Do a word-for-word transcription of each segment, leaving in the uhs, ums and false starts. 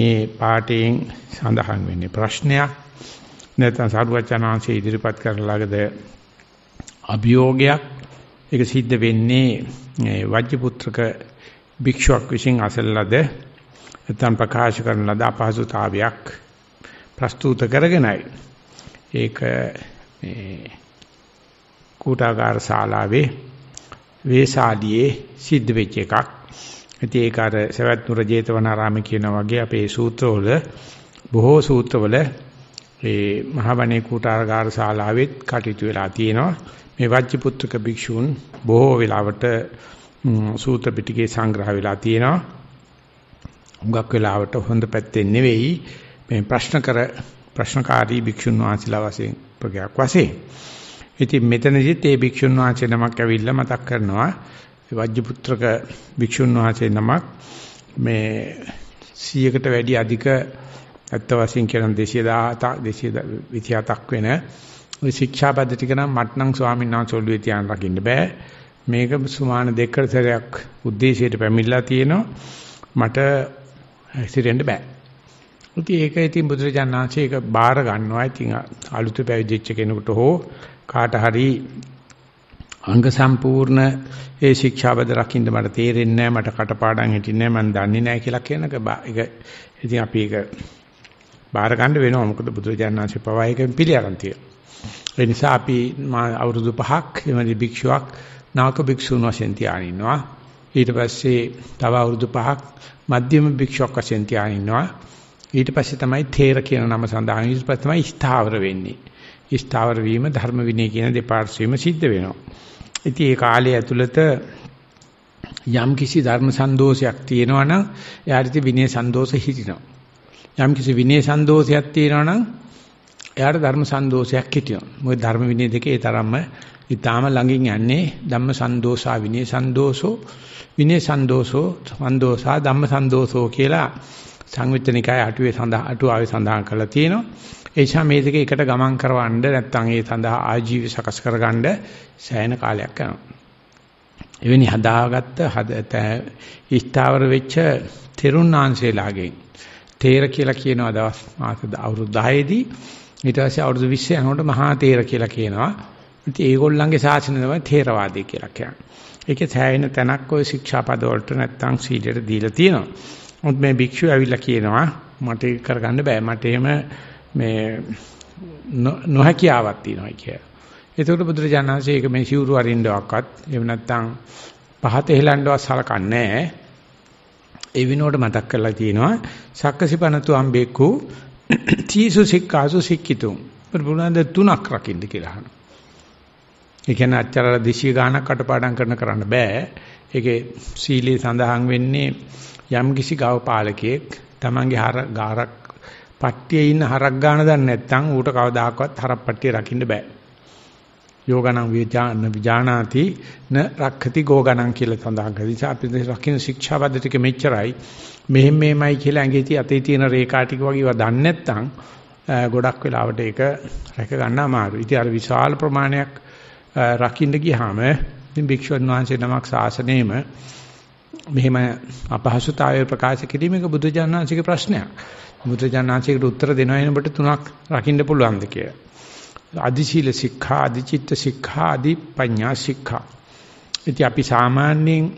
මේ පාඩයෙන් සඳහන් වෙන්නේ ප්‍රශ්නයක් නැත්නම් සාරුවචනාංශයේ ඉදිරිපත් කරන ළඟද අභියෝගයක්. ඒක සිද්ධ වෙන්නේ මේ වජ්ජපුත්‍රක භික්ෂුවක් විසින් අසල්ලාද නැත්නම් ප්‍රකාශ කරන ලද අපහසුතාවයක් ප්‍රස්තුත කරගෙනයි. ඒක මේ කූටාගාර ශාලාවේ වේසාලියේ සිද්ධ වෙච්ච එකක්. ඉතින් ඒක අර සවැත්නුර ජේතවනාරාමේ කියනා වගේ අපේ සූත්‍රවල බොහෝ සූත්‍රවල මේ මහවණේ කූටාගාර ශාලාවෙත් කටයුතු වෙලා තියෙනවා. මේ වජ්ජපුත්‍රක භික්ෂූන් බොහෝ වෙලාවට සූත්‍ර පිටකේ සංග්‍රහ වෙලා තියෙනවා. හුඟක් වෙලාවට හොඳ පැත්තෙන් නෙවෙයි මේ ප්‍රශ්න කර ප්‍රශ්නකාරී භික්ෂුන් වහන්සේලා වශයෙන් ප්‍රගයක් වශයෙන්. ඉතින් මෙතනදිත් මේ භික්ෂුන් වහන්සේ නමක් ඇවිල්ලා මතක් කරනවා වජ්ජපුත්‍රක භික්ෂුන් වහන්සේ නමක් මේ සියයකට වැඩි අධික අත්ත වශයෙන් කියන දෙසිය දහසක් දෙසිය විසි හතක් වෙන ওই ශික්ෂාපද ටික නම් මට නම් ස්වාමීන් වහන්සේ ඔළුවේ තියාන රකින්න බෑ. මේක සුමාන දෙකකට සැරයක් උද්දේශයට පැමිණලා තියෙනවා. මට ඇක්සිඩන්ට් බෑ. ඉතින් ඒක ඉතින් බුදුරජාණන් වහන්සේ ඒක බාර ගන්නවා. ඉතින් අලුත් පැවිදිච්ච කෙනෙකුට හෝ කාට හරි අංග සම්පූර්ණ ඒ ශික්ෂාපද රකින්න මට තේරෙන්නේ නැහැ, මට කටපාඩම් හිටින්නේ නැහැ, මම දන්නේ නැහැ කියලා කියනක ඒක ඉතින් අපි ඒක බාර ගන්න වෙනවා. මොකද බුදුරජාණන් වහන්සේ පවා ඒක පිළිඅරන් තියෙනවා. ඒ නිසා අපි අවුරුදු පහක් එවැනි භික්ෂුවක් නායක භික්ෂුන් වශයෙන් තියාගෙන ඉන්නවා. ඊට පස්සේ තව අවුරුදු පහක් මධ්‍යම භික්ෂුවක් වශයෙන් තියාගෙන ඉන්නවා. ඊට පස්සේ තමයි තේර කියන නම සඳහන්. ඊට පස්සේ තමයි ස්ථාවර වෙන්නේ. ස්ථාවර වීම ධර්ම විනය කියන දෙපාර්ශ්වෙම සිද්ධ වෙනවා. ඉතින් ඒ කාලය ඇතුළත යම් කිසි ධර්ම සන්දෝෂයක් තියෙනවා නම් එයාට විනය සන්දෝෂ හිටිනවා. යම් කිසි විනය සන්දෝෂයක් තියෙනවා නම් එයාට ධර්ම සන්දෝෂයක් හිටිනවා. මොකද ධර්ම විනය දෙකේ තරම්ම ඊටාම ළඟින් යන්නේ. ධම්ම සන්දෝෂා විනය සන්දෝෂෝ විනය සන්දෝෂෝ සන්දෝෂා ධම්ම සන්දෝෂෝ කියලා සංවිතනිකායේ අටුවේ සඳහන් අටුවාවේ සඳහන් කරලා තියෙනවා. ඒ නිසා මේ දෙක එකට ගමන් කරවන්න නැත්නම් ඒ සඳහා ආජීව සකස් කරගන්න සෑහෙන කාලයක් යනවා. එවැනි හදාගත්ත ස්ථාවර වෙච්ච තෙරුණාංශේලාගෙන් තේර කියලා කියනවා දවස් මාස අවුරුදු දහයේදී. ඊට පස්සේ අවුරුදු විස්සය යනකොට මහා තේර කියලා කියනවා. ඉතින් ඒගොල්ලන්ගේ ශාසනය තමයි තේරවාදී කියලා කියන්නේ. ඒකේ සෑහෙන තැනක් ওই ශික්ෂාපද වලට නැත්නම් සීලයට දීලා තියෙනවා. මොකද මේ භික්ෂුව ඇවිල්ලා කියනවා මට ඒක කරගන්න බෑ. මට එහෙම මේ නොහැකියාවක් තියෙනවා කියලා. ඒකට බුදුරජාණන් වහන්සේ ඒක මේ සිවුරු අරින්නවක්වත් එහෙම නැත්නම් පහත හෙලන්නවත් සලකන්නේ නෑ. ඒ විනෝඩ මතක් කරලා තියෙනවා සක්කසිපනතු අම්බේකු තීසු සික්කාසු සික්කිතුම් බුදුන්ද තුනක් රකින්න කියලා අහනවා. ඒ කියන්නේ අච්චර දෙසිය ගානක් අටපාඩම් කරන කරන්න බෑ. ඒකේ සීලයේ සඳහන් වෙන්නේ යම් කිසි ගව පාලකයෙක් තමන්ගේ හර ගාරක් පට්ටියේ ඉන්න හරක් ගාන දන්නේ නැත්නම් ඌට කවදාකවත් හරක් පට්ටිය රකින්න බෑ. යෝගණං විජාන විජානාති න රක්ඛති ගෝගණං කියලා සඳහන් කරලා ඉතින් අපි මේ රකින්න ශික්ෂාපද ටික මෙච්චරයි මෙහෙම මෙහෙමයි කියලා ඇඟේ තිය අතේ තියෙන රේඛා ටික වගේ ඒවා දන්නේ නැත්නම් ගොඩක් වෙලාවට ඒක රැක ගන්න අමාරුයි. ඉතින් අර විශාල ප්‍රමාණයක් රකින්න ගියාම ඉතින් භික්ෂුන් වහන්සේ නමක් ශාසනයෙම මෙහෙම අපහසුතාවය ප්‍රකාශ කිරීමක බුදුරජාණන් වහන්සේගේ ප්‍රශ්නයක්. බුදුරජාණන් වහන්සේට උත්තර දෙනවා එනකොට තුනක් රකින්න පුළුවන්ද කියලා. අධිශීල ශික්ෂා, අධිචිත්ත ශික්ෂා, අධි පඤ්ඤා ශික්ෂා. ඉතින් අපි සාමාන්‍යයෙන්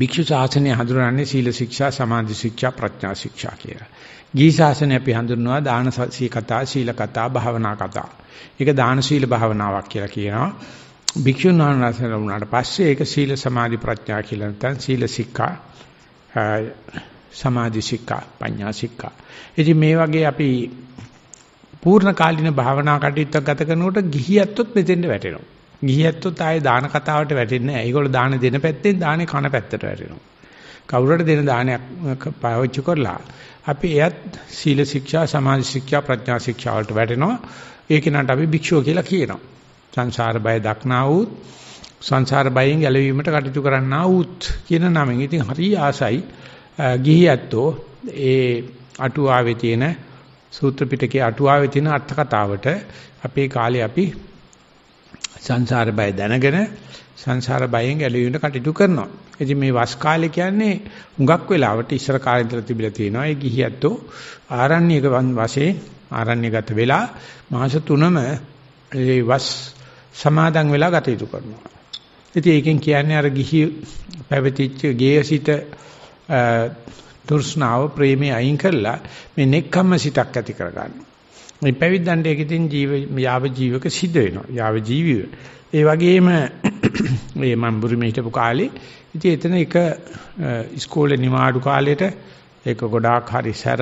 භික්ෂු ශාසනය හඳුනන්නේ සීල ශික්ෂා, සමාධි ශික්ෂා, ප්‍රඥා ශික්ෂා කියලා. ගිහි ශාසනය අපි හඳුන්වනවා දාන සී කතා, සීල කතා, භාවනා කතා. ඒක දාන සීල භාවනාවක් කියලා කියනවා. භික්ෂුන් වහන්සේලා වුණාට පස්සේ ඒක සීල සමාධි ප්‍රඥා කියලා නැත්නම් සීල ශික්ෂා සමාධි ශික්ෂා ප්‍රඥා ශික්ෂා. ඉතින් මේ වගේ අපි පූර්ණ කාලීන භාවනා කටයුත්තක් ගත කරනකොට ගිහියත්ොත් මෙතෙන්ට වැටෙනවා. ගිහියත්ොත් ආයේ දාන කතාවට වැටෙන්නේ නැහැ. ඒගොල්ලෝ දාන දෙන පැත්තෙන් දානේ කන පැත්තට වැටෙනවා. කවුරුරට දෙන දානයක් පාවිච්චි කරලා අපි එයත් සීල ශික්ෂා සමාධි ශික්ෂා ප්‍රඥා ශික්ෂා වලට වැටෙනවා. ඒ කෙනාට අපි භික්ෂුව කියලා කියනවා. සංසාර බය දක්නා වූත් සංසාර බයෙන් ගැලවීමට කටයුතු කරන්නා වූත් කියන නමෙන් ඉතින් හරි ආසයි ගිහියැත්තෝ ඒ අටුවාවේ තියෙන සූත්‍ර පිටකයේ අටුවාවේ තියෙන අර්ථ කතාවට අපේ කාලේ අපි සංසාර බය දැනගෙන සංසාර බයෙන් ගැලවෙන්න කටයුතු කරනවා. ඉතින් මේ වස් කාලේ කියන්නේ හුඟක් වෙලාවට ඉස්සර කාලේ ඉඳලා තිබිලා තියෙනවා. ඒ ගිහියත්ෝ ආරණ්‍යක වශයෙන් ආරණ්‍යගත වෙලා මාස තුනම ඒ වස් සමාදන් වෙලා ගත යුතු කරනවා. ඉතින් ඒකෙන් කියන්නේ අර ගිහි පැවතිච්ච ගේයසිත තෘෂ්ණාව ප්‍රේමය අයින් කරලා මේ නෙක්ඛම්ම සිතක් ඇති කරගන්න. මේ පැවිද්දන්ට ඒක ඉතින් ජීව යාව ජීවක සිද්ධ වෙනවා. යාව ජීවිය. ඒ වගේම මේ මම බුරුමේ හිටපු කාලේ ඉතින් එතන එක ඉස්කෝලේ නිවාඩු කාලේට ඒක ගොඩාක් හරි සැර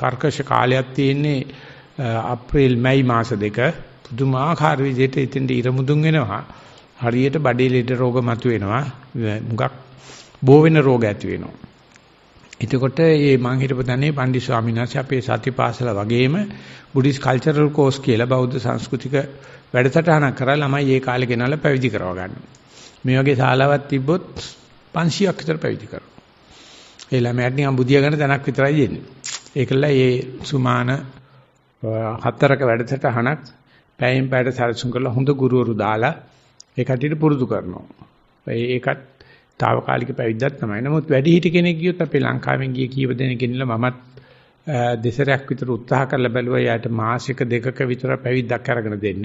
කර්කශ කාලයක් තියෙන්නේ අප්‍රේල් මැයි මාස දෙක පුදුමාකාර විදිහට ඉතින් ඉරමුදුන් වෙනවා. හරියට බඩේ ලෙඩ රෝග මතුවෙනවා. මුගක් බෝ වෙන රෝග ඇති වෙනවා. එතකොට මේ මං හිතපු තැනේ පණ්ඩිත ස්වාමීන් වහන්සේ අපේ සතිපාසල වගේම බුද්දිස් කල්චරල් කෝස් කියලා බෞද්ධ සංස්කෘතික වැඩසටහනක් කරලා ළමයි ඒ කාලේ ගෙනල්ලා පැවිදි කරව ගන්න. මේ වගේ ශාලාවක් තිබ්බොත් පන්සියයක් විතර පැවිදි කරනවා. ඒ ළමයාට නිකන් බුදියා ගන්න තැනක් විතරයි දෙන්නේ. ඒකලා මේ සුමාන හතරක වැඩසටහනක් පැයෙන් පැයට සැලසුම් කරලා හොඳ ගුරුවරු දාලා ඒ කට්ටියට පුරුදු කරනවා. ඒකත් තාවකාලික පැවිද්දක් තමයි. නමුත් වැඩිහිටි කෙනෙක් ගියොත් අපේ ලංකාවෙන් ගිය කීප දෙනෙක් ඉන්නලා මමත් දෙසරයක් විතර උත්සාහ කරලා බැලුවා යාට මාසික දෙකක විතර පැවිද්දක් අරගෙන දෙන්න.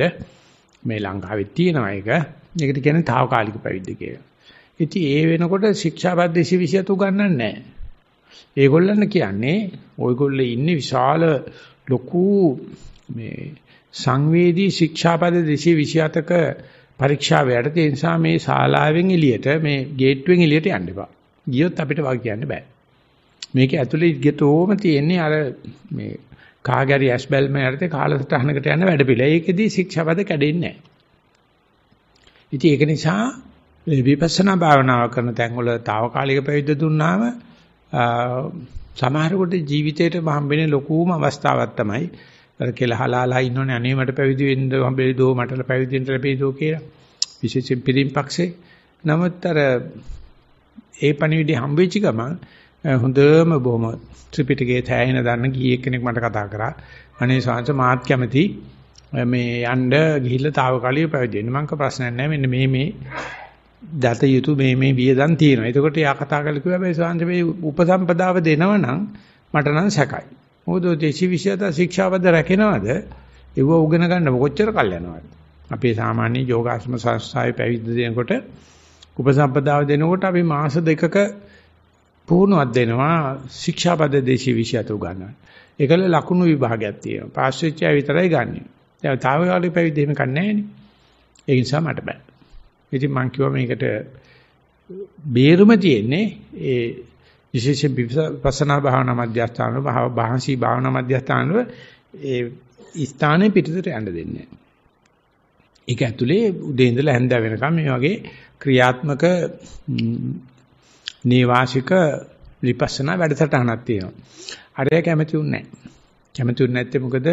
මේ ලංකාවේ තියෙනවා ඒක. ඒකට කියන්නේ තාවකාලික පැවිද්ද කියලා. ඉතින් ඒ වෙනකොට ශික්ෂාපද දෙසිය විසිහත උගන්වන්නේ නැහැ. ඒගොල්ලන් කියන්නේ ඔයගොල්ලෝ ඉන්නේ විශාල ලොකු මේ සංවේදී ශික්ෂාපද දෙසිය විසිහතක පරීක්ෂාව යටතේ. ඒ නිසා මේ ශාලාවෙන් එළියට මේ ගේට්ටුවෙන් එළියට යන්න එපා. ගියොත් අපිට වා කියන්න බෑ. මේක ඇතුලේ ගියතෝම තියෙන්නේ අර මේ කාගරි ඇස් බැල්ම යටතේ කාලසටහනකට යන වැඩපිළිවෙල. ඒකෙදී ශික්ෂාපද කැඩෙන්නේ නැහැ. ඉතින් ඒක නිසා මේ විපස්සනා භාවනාව කරන තැන්වල తాවකාලික පැවිද්ද දුන්නාම සමහරකට ජීවිතේට හම්බෙන ලොකුම අවස්ථාවක් තමයි අර කියලා හලාලා ඉන්නෝනේ අනේ මට පැවිදි වෙන්න හම්බෙයි දෝ මට පැවිදි වෙන්න ලැබෙයි දෝ කියලා විශේෂයෙන් පිරිම් පක්ෂේ. නමුත් අර ඒ පණිවිඩය හම්බෙච්ච ගමන් හොඳම බොහොම ත්‍රිපිටකයේ තැහෙන දන්න ගියේ කෙනෙක් මට කතා කරා අනේ ශාන්ත මාත් කැමති මේ යන්න ගිහිල්ලා తాවකාලිය පැවිදි වෙන්න. මංක ප්‍රශ්නයක් නැහැ මෙන්න මේ මේ දත යුතු මේ මේ වියදම් තියෙනවා. එතකොට යා කතා කරලා කිව්වා මේ ශාන්ත මේ උපසම්පදාව දෙනවනම් මට නම් සැකයි. මොකද දෙසිය විසිහත ශික්ෂාපද රැකෙනවද? ඒව උගෙන ගන්න කොච්චර කල් යනවද? අපේ සාමාන්‍ය යෝගාශ්‍රම සංස්ථාවේ පැවිද්ද දෙනකොට උපසම්පදාව දෙනකොට අපි මාස දෙකක පුහුණුවක් දෙනවා ශික්ෂාපද දෙසිය විසිහත උගන්වනවා. ඒකල ලකුණු විභාගයක් තියෙනවා. පාස් වෙච්ච අය විතරයි ගන්නෙ. දැන් තාවකාලික පැවිද්ද එහෙම කරන්නේ නැහැනේ. ඒ නිසා මට බෑ. ඉතින් මං කිව්වා මේකට බේරුම තියෙන්නේ ඒ විශේෂයෙන් විපස්සනා භාවනා මධ්‍යස්ථාන වල භාංශී භාවනා මධ්‍යස්ථාන වල ඒ ස්ථානයේ පිටතට යන්න දෙන්නේ නැහැ. ඒක ඇතුලේ උදේ ඉඳලා හැන්ද වෙනකම් මේ වගේ ක්‍රියාත්මක නේවාසික විපස්සනා වැඩසටහනක් තියෙනවා. අරය කැමතිුන් නැහැ. කැමතිුන් නැත්තේ මොකද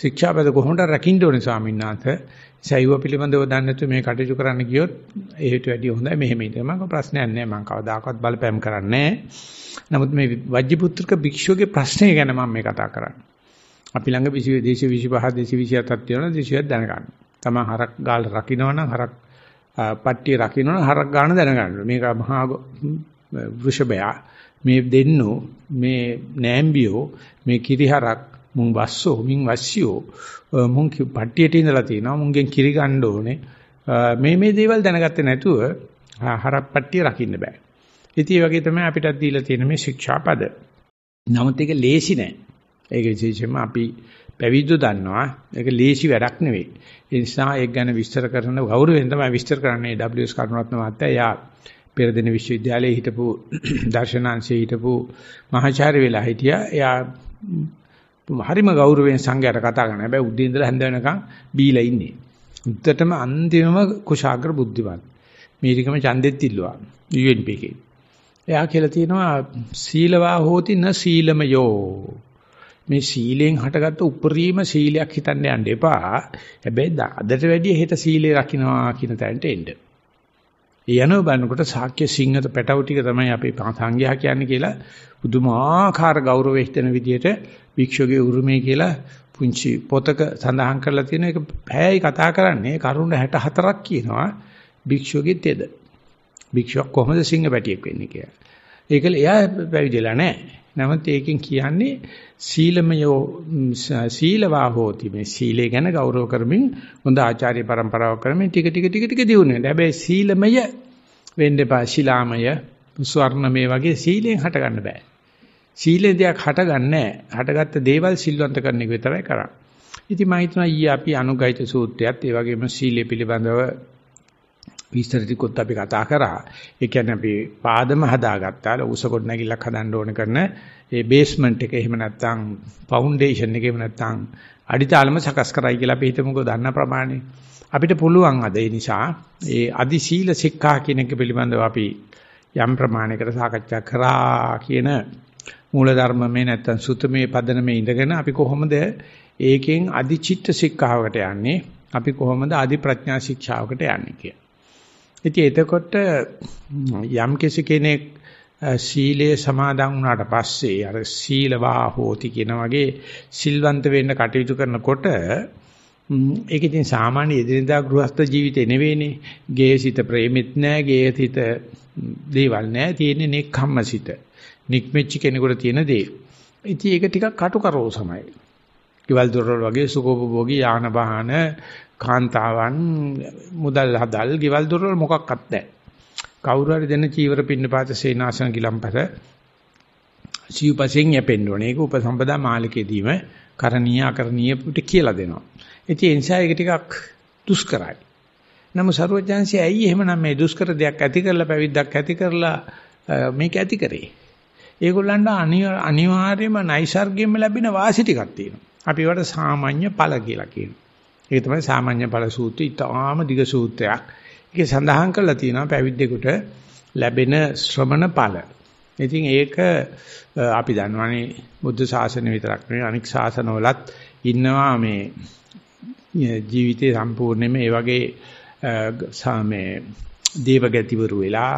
ශික්ෂාපද කොහොමද රකින්න ඕනේ ස්වාමීන් වහන්සේ? සයිව පිළිබඳව දන්නේ නැතු මේ කටයුතු කරන්න ගියොත් ඒකට වැඩිය හොඳයි මෙහෙම ඉඳලා. මම ප්‍රශ්නයක් නැහැ. මම කවදාකවත් බලපෑම් කරන්නේ නැහැ. නමුත් මේ වජ්ජිපුත්‍රක භික්ෂුවගේ ප්‍රශ්නය ගැන මම මේ කතා කරන්නේ. අපි ළඟ දෙසිය විසිපහ දෙසිය විසිහතක් තියෙනවා. දෙසියක් දැනගන්න. තමන් හරක් ගාල රකින්නවනම් හරක් පට්ටිය රකින්නවනම් හරක් ගාන දැනගන්න. මේක මහා වෘෂභය. මේ දෙන්නෝ මේ නෑම්බියෝ මේ කිරිහරක් මුං වස්සෝ මින් වස්සියෝ මුං පට්ටියට ඉඳලා තිනවා මුංගෙන් කිරි ගන්න ඕනේ මේ මේ දේවල් දැනගත්තේ නැතුව හරප්පට්ටිය රකින්න බෑ. ඉතින් ඒ වගේ තමයි අපිටත් දීලා තියෙන මේ ශික්ෂාපද. නමුත් ඒක ලේසි නෑ. ඒක විශේෂයෙන්ම අපි පැවිද්දෝ දන්නවා ඒක ලේසි වැඩක් නෙවෙයි. ඒ නිසා ඒක ගැන විස්තර කරන ගෞරවයෙන් තමයි විස්තර කරන්නේ ඩබ්ලිව් එස් කරුණරත්න මහත්තයා. යා පෙරදින විශ්වවිද්‍යාලයේ හිටපු දර්ශනාංශයේ හිටපු මහාචාර්ය වෙලා හිටියා. එයා හරිම ගෞරවයෙන් සංඝයාට කතා කරන. හැබැයි උදේ ඉඳලා හැන්ද වෙනකන් බීලා ඉන්නේ. උත්තටම අන්තිමම කුශාග්‍ර බුද්ධිමත්. මේරිකම ඡන්දෙත් ඉල්ලුවා යූ එන් පී එකේ. එයා කියලා තියෙනවා සීලවා හෝති න සීලමයෝ. මේ සීලෙන් හටගත්ත උපරිම සීලයක් හිතන්න යන්න එපා. හැබැයි අදට වැඩිය හෙට සීලය රකින්නවා කියන තැනට එන්න. ඒ යනෝ බලනකොට ශාක්‍ය සිංහත පැටව ටික තමයි අපේ සංඝයා කියන්නේ කියලා බුදුමාකාර ගෞරවයෙන් හිතන විදියට භික්ෂුගේ උරුමය කියලා පුංචි පොතක සඳහන් කරලා තියෙන එක පැයයි කතා කරන්නේ කරුණ හැට හතරක් කියනවා භික්ෂුවගේ තෙද. භික්ෂුවක් කොහොමද සිංහ පැටියෙක් වෙන්නේ කියලා. ඒකල එයා පැවිදිලා නැහැ. නමුත් ඒකෙන් කියන්නේ සීලමය සීලවා හෝති මේ සීලය ගැන ගෞරව කරමින් හොඳ ආචාර්ය પરම්පරාව කරමින් ටික ටික ටික ටික දියුණු වෙනවා. හැබැයි සීලමය වෙන්න එපා. ශිලාමය ස්වර්ණමය වගේ සීලෙන් හට ගන්න බෑ. සීලේ දෙයක් හටගන්නේ හටගත්ත දේවල් සිල්වන්ත කරන එක විතරයි කරන්නේ. ඉතින් මම හිතනවා ඊයේ අපි අනුගායිත සූත්‍රයත් ඒ වගේම සීලය පිළිබඳව විස්තර ටිකක් අපි කතා කරා. ඒ කියන්නේ අපි පාදම හදාගත්තා, උස කොට නැගිල්ලක් හදන්න ඕන කරන ඒ බේස්මන්ට් එක, එහෙම නැත්නම් ෆවුන්ඩේෂන් එක, එහෙම නැත්නම් අඩිතාලම සකස් කරයි කියලා අපි හිතමුකෝ දන්න ප්‍රමාණය. අපිට පුළුවන් අද ඒ නිසා ඒ අදි සීල ශික්ෂා කියන එක පිළිබඳව අපි යම් ප්‍රමාණයකට සාකච්ඡා කරා කියන මූල ධර්මමේ නැත්තම් සුතමේ පදනමේ ඉඳගෙන අපි කොහොමද ඒකෙන් අධිචිත්ත ශික්ෂාවකට යන්නේ, අපි කොහොමද අධි ප්‍රඥා ශික්ෂාවකට යන්නේ කියලා. ඉතින් එතකොට යම් කෙනෙක් සීලය සමාදන් වුණාට පස්සේ අර සීලවා හෝති කියන වගේ සිල්වන්ත වෙන්න කටයුතු කරනකොට ඒක ඉතින් සාමාන්‍ය එදිනෙදා ගෘහස්ත ජීවිතේ නෙවෙයිනේ. ගේසිත ප්‍රේමෙත් නැහැ, ගේසිත දේවල් නැහැ, තියෙන්නේ නෙක්ඛම්මසිත. නික්මෙච්ච කෙනෙකුට තියෙන දේ. ඉතින් ඒක ටිකක් කටු කරෝ සමයි. කිවල් දොරවල් වගේ සුඛෝපභෝගී යාන වාහන, කාන්තාවන්, මුදල් හදල්, කිවල් දොරවල් මොකක්වත් නැහැ. කවුරු හරි දෙන චීවර පින්නපාත සේනාසන ගිලම්පත සිව්පසෙන් යැපෙන්න ඕනේ. ඒක උපසම්පදා මාලකයේදීම කරණීය අකරණීය පිට කියලා දෙනවා. ඉතින් ඒ නිසා ඒක ටිකක් දුෂ්කරයි. නමුත් සර්වඥාන්සේ ඇයි එහෙමනම් මේ දුෂ්කර දෙයක් ඇති කරලා පැවිද්දක් ඇති කරලා මේක ඇති කරේ? ඒගොල්ලන්ට අනිවාර්යයෙන්ම නයිසර්ගයෙන්ම ලැබෙන වාසි ටිකක් තියෙනවා. අපි ඒවට සාමාන්‍ය ඵල කියලා කියනවා. ඒක තමයි සාමාන්‍ය ඵල සූත්‍රය. ඊටාම දිග සූත්‍රයක්. ඒකේ සඳහන් කරලා තියෙනවා පැවිද්දෙකුට ලැබෙන ශ්‍රමණ ඵල. ඉතින් ඒක අපි දන්නවනේ බුද්ධ ශාසනය විතරක් නෙවෙයි අනික් ශාසනවලත් ඉන්නවා මේ ජීවිතේ සම්පූර්ණයෙන්ම ඒ වගේ සාමේ දේවගතිවරු වෙලා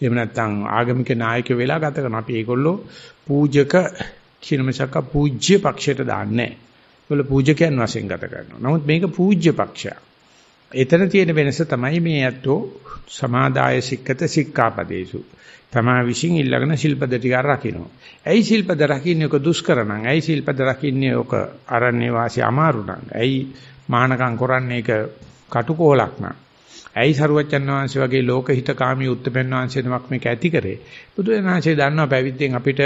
එහෙම නැත්නම් ආගමික නායක වෙලා ගත කරන අපි ඒගොල්ලෝ පූජක කිනමසක පූජ්‍ය පක්ෂයට දාන්නේ. ඒගොල්ලෝ පූජකයන් වශයෙන් ගත කරනවා. නමුත් මේක පූජ්‍ය පක්ෂය. එතන තියෙන වෙනස තමයි මේ අතෝ සමාදාය සික්කත සික්කාපදේසු. තමා විශ්ින් ඊළඟන ශිල්පද ටික රකින්න. ඇයි ශිල්පද රකින්නේ? ඔක දුෂ්කර නම්. ඇයි ශිල්පද රකින්නේ? ඔක අරණ්‍ය වාසී අමාරු නම්. ඇයි මහානකම් කරන්නේ? ඒක කටුකොලක් නම්. ඇයි සරුවච්චන් වහන්සේ වගේ ලෝකහිතකාමී උත්තමයන් වහන්සේ නමක් මේක ඇති කරේ? බුදුරජාණන්සේ දන්නවා පැවිද්දෙන් අපිට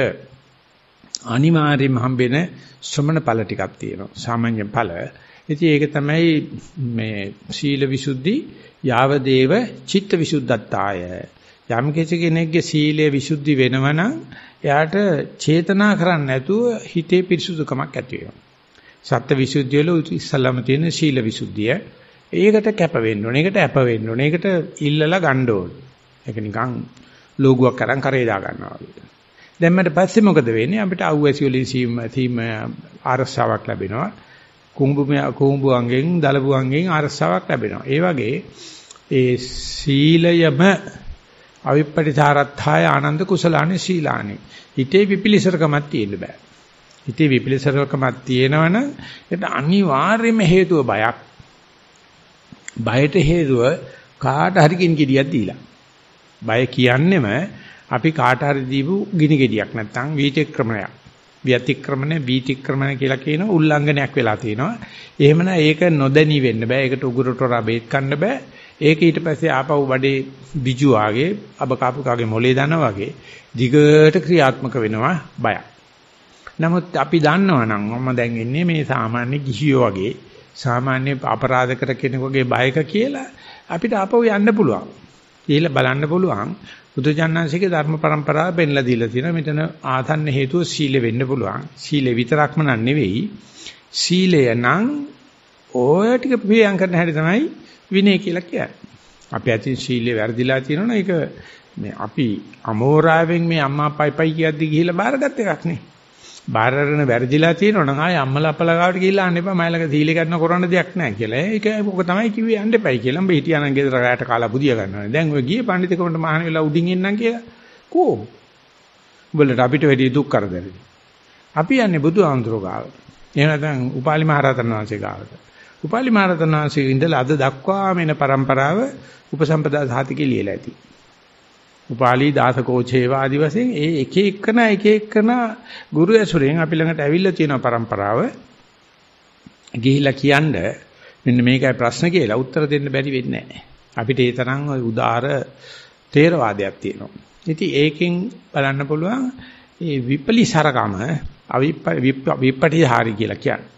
අනිවාර්යයෙන්ම හම්බෙන ශ්‍රමණ ඵල ටිකක් තියෙනවා. සාමාන්‍ය ඵල. ඉතින් ඒක තමයි මේ සීල විසුද්ධි යාවදේව චිත්ත විසුද්ධත්තාය. යම් කෙනෙක්ගේ සීලය විසුද්ධි වෙනවා නම් එයාට චේතනා කරන්නේ නැතුව හිතේ පිරිසුදුකමක් ඇති වෙනවා. සත්ත්ව විසුද්ධිය වල ඉස්සල්ලාම තියෙන සීල විසුද්ධිය. ඒකට කැප වෙන්න ඕනේ. ඒකට ඇප වෙන්න ඕනේ. ඒකට ඉල්ලලා ගන්න ඕනේ. ඒක නිකන් ලෝගුවක් අරන් කරේ දා ගන්නවා වගේ. දැම්මට පස්සේ මොකද වෙන්නේ? අපිට අවුඇසි වලින් සීම තීම ආරස්සාවක් ලැබෙනවා. කුඹුම කුඹු අංගෙන් දලබු අංගෙන් ආරස්සාවක් ලැබෙනවා. ඒ වගේ ඒ සීලයම අවිපටිසාරත්ථය ආනන්ද කුසලානි සීලානි. හිතේ විපිලිසරකමක් තියෙන්න බෑ. හිතේ විපිලිසරකමක් තියෙනවනම් ඒකට අනිවාර්යම හේතුව බයක්. බයට හේතුව කාට හරි ගිනි ගෙඩියක් දීලා. බය කියන්නේම අපි කාට හරි දීපු ගිනි ගෙඩියක් නැත්නම් වීතික්‍රමණයක්. ව්‍යතික්‍රමණය වීතික්‍රමණය කියලා කියන උල්ලංඝනයක් වෙලා තියෙනවා. එහෙමනම් ඒක නොදැනී වෙන්න බෑ. ඒකට උගුරට රබේත් කන්න බෑ. ඒක ඊට පස්සේ ආපහු බඩේ බිජු ආගේ අබකාපු කාගේ මොලේ දානවා වගේ දිගට ක්‍රියාත්මක වෙනවා බය. නමුත් අපි දන්නවා නම් මම දැන් ඉන්නේ මේ සාමාන්‍ය ගිහියෝ වගේ සාමාන්‍ය අපරාධ කර කෙනෙකුගේ බයක කියලා අපිට ආපහු යන්න පුළුවන්. කියලා බලන්න පුළුවන්. බුදුජානනාංශයේ ධර්ම પરම්පරාව බෙන්ලා දීලා තියෙනවා. මෙතන ආසන්න හේතුව සීල වෙන්න පුළුවන්. සීල විතරක්ම නන් නෙවෙයි. සීලය නම් ඔය ටික ප්‍රියං කරන හැටි තමයි විනය කියලා කියන්නේ. අපි අතින් සීලය වැරදිලා තියෙනවනේ ඒක මේ අපි අමෝරාවෙන් මේ අම්මා පයි පයි කියද්දි ගිහිල්ලා බාරගත් එකක් නේ. බාරරණ වැරදිලා තියෙනවා නම් ආයේ අම්මලා අපලා ගාවට ගිහිල්ලා අන්න එපා මයිලක සීල ගන්න කරන්න දෙයක් නැහැ කියලා. ඒක ඔක තමයි කිව්වේ යන්න එපයි කියලා. උඹ හිටියානම් ගෙදර රැයට කාලා බුදිය ගන්නවනේ. දැන් ඔය ගියේ පඬිතුකමට මහාන වෙලා උඩින් එන්නම් කියලා. කෝ. උඹලට අපිට වැඩි දුක් කරදරයි. අපි යන්නේ බුදුහාමුදුරුවෝ ගාව. එහෙම නැත්නම් උපාලි මහරහතන් වහන්සේ කාලේ. උපාලි මහරහතන් වහන්සේ ඉඳලා අද දක්වාම එන පරම්පරාව උපසම්පදා සාතිකේ ලියලා ඇති. උපාලි දාසකෝචේව ආදි වශයෙන් ඒ එක එකන එක එකන ගුරු ඇසුරෙන් අපි ළඟට ඇවිල්ලා තියෙන පරම්පරාව ගිහිලා කියන්න මෙන්න මේකයි ප්‍රශ්න කියලා උත්තර දෙන්න බැරි වෙන්නේ නැහැ. අපිට ඒ තරම් උදාාර තේරවාදයක් තියෙනවා. ඉතින් ඒකෙන් බලන්න පුළුවන් මේ විපලිසරකම අවිපටිහාරි කියලා කියන්නේ.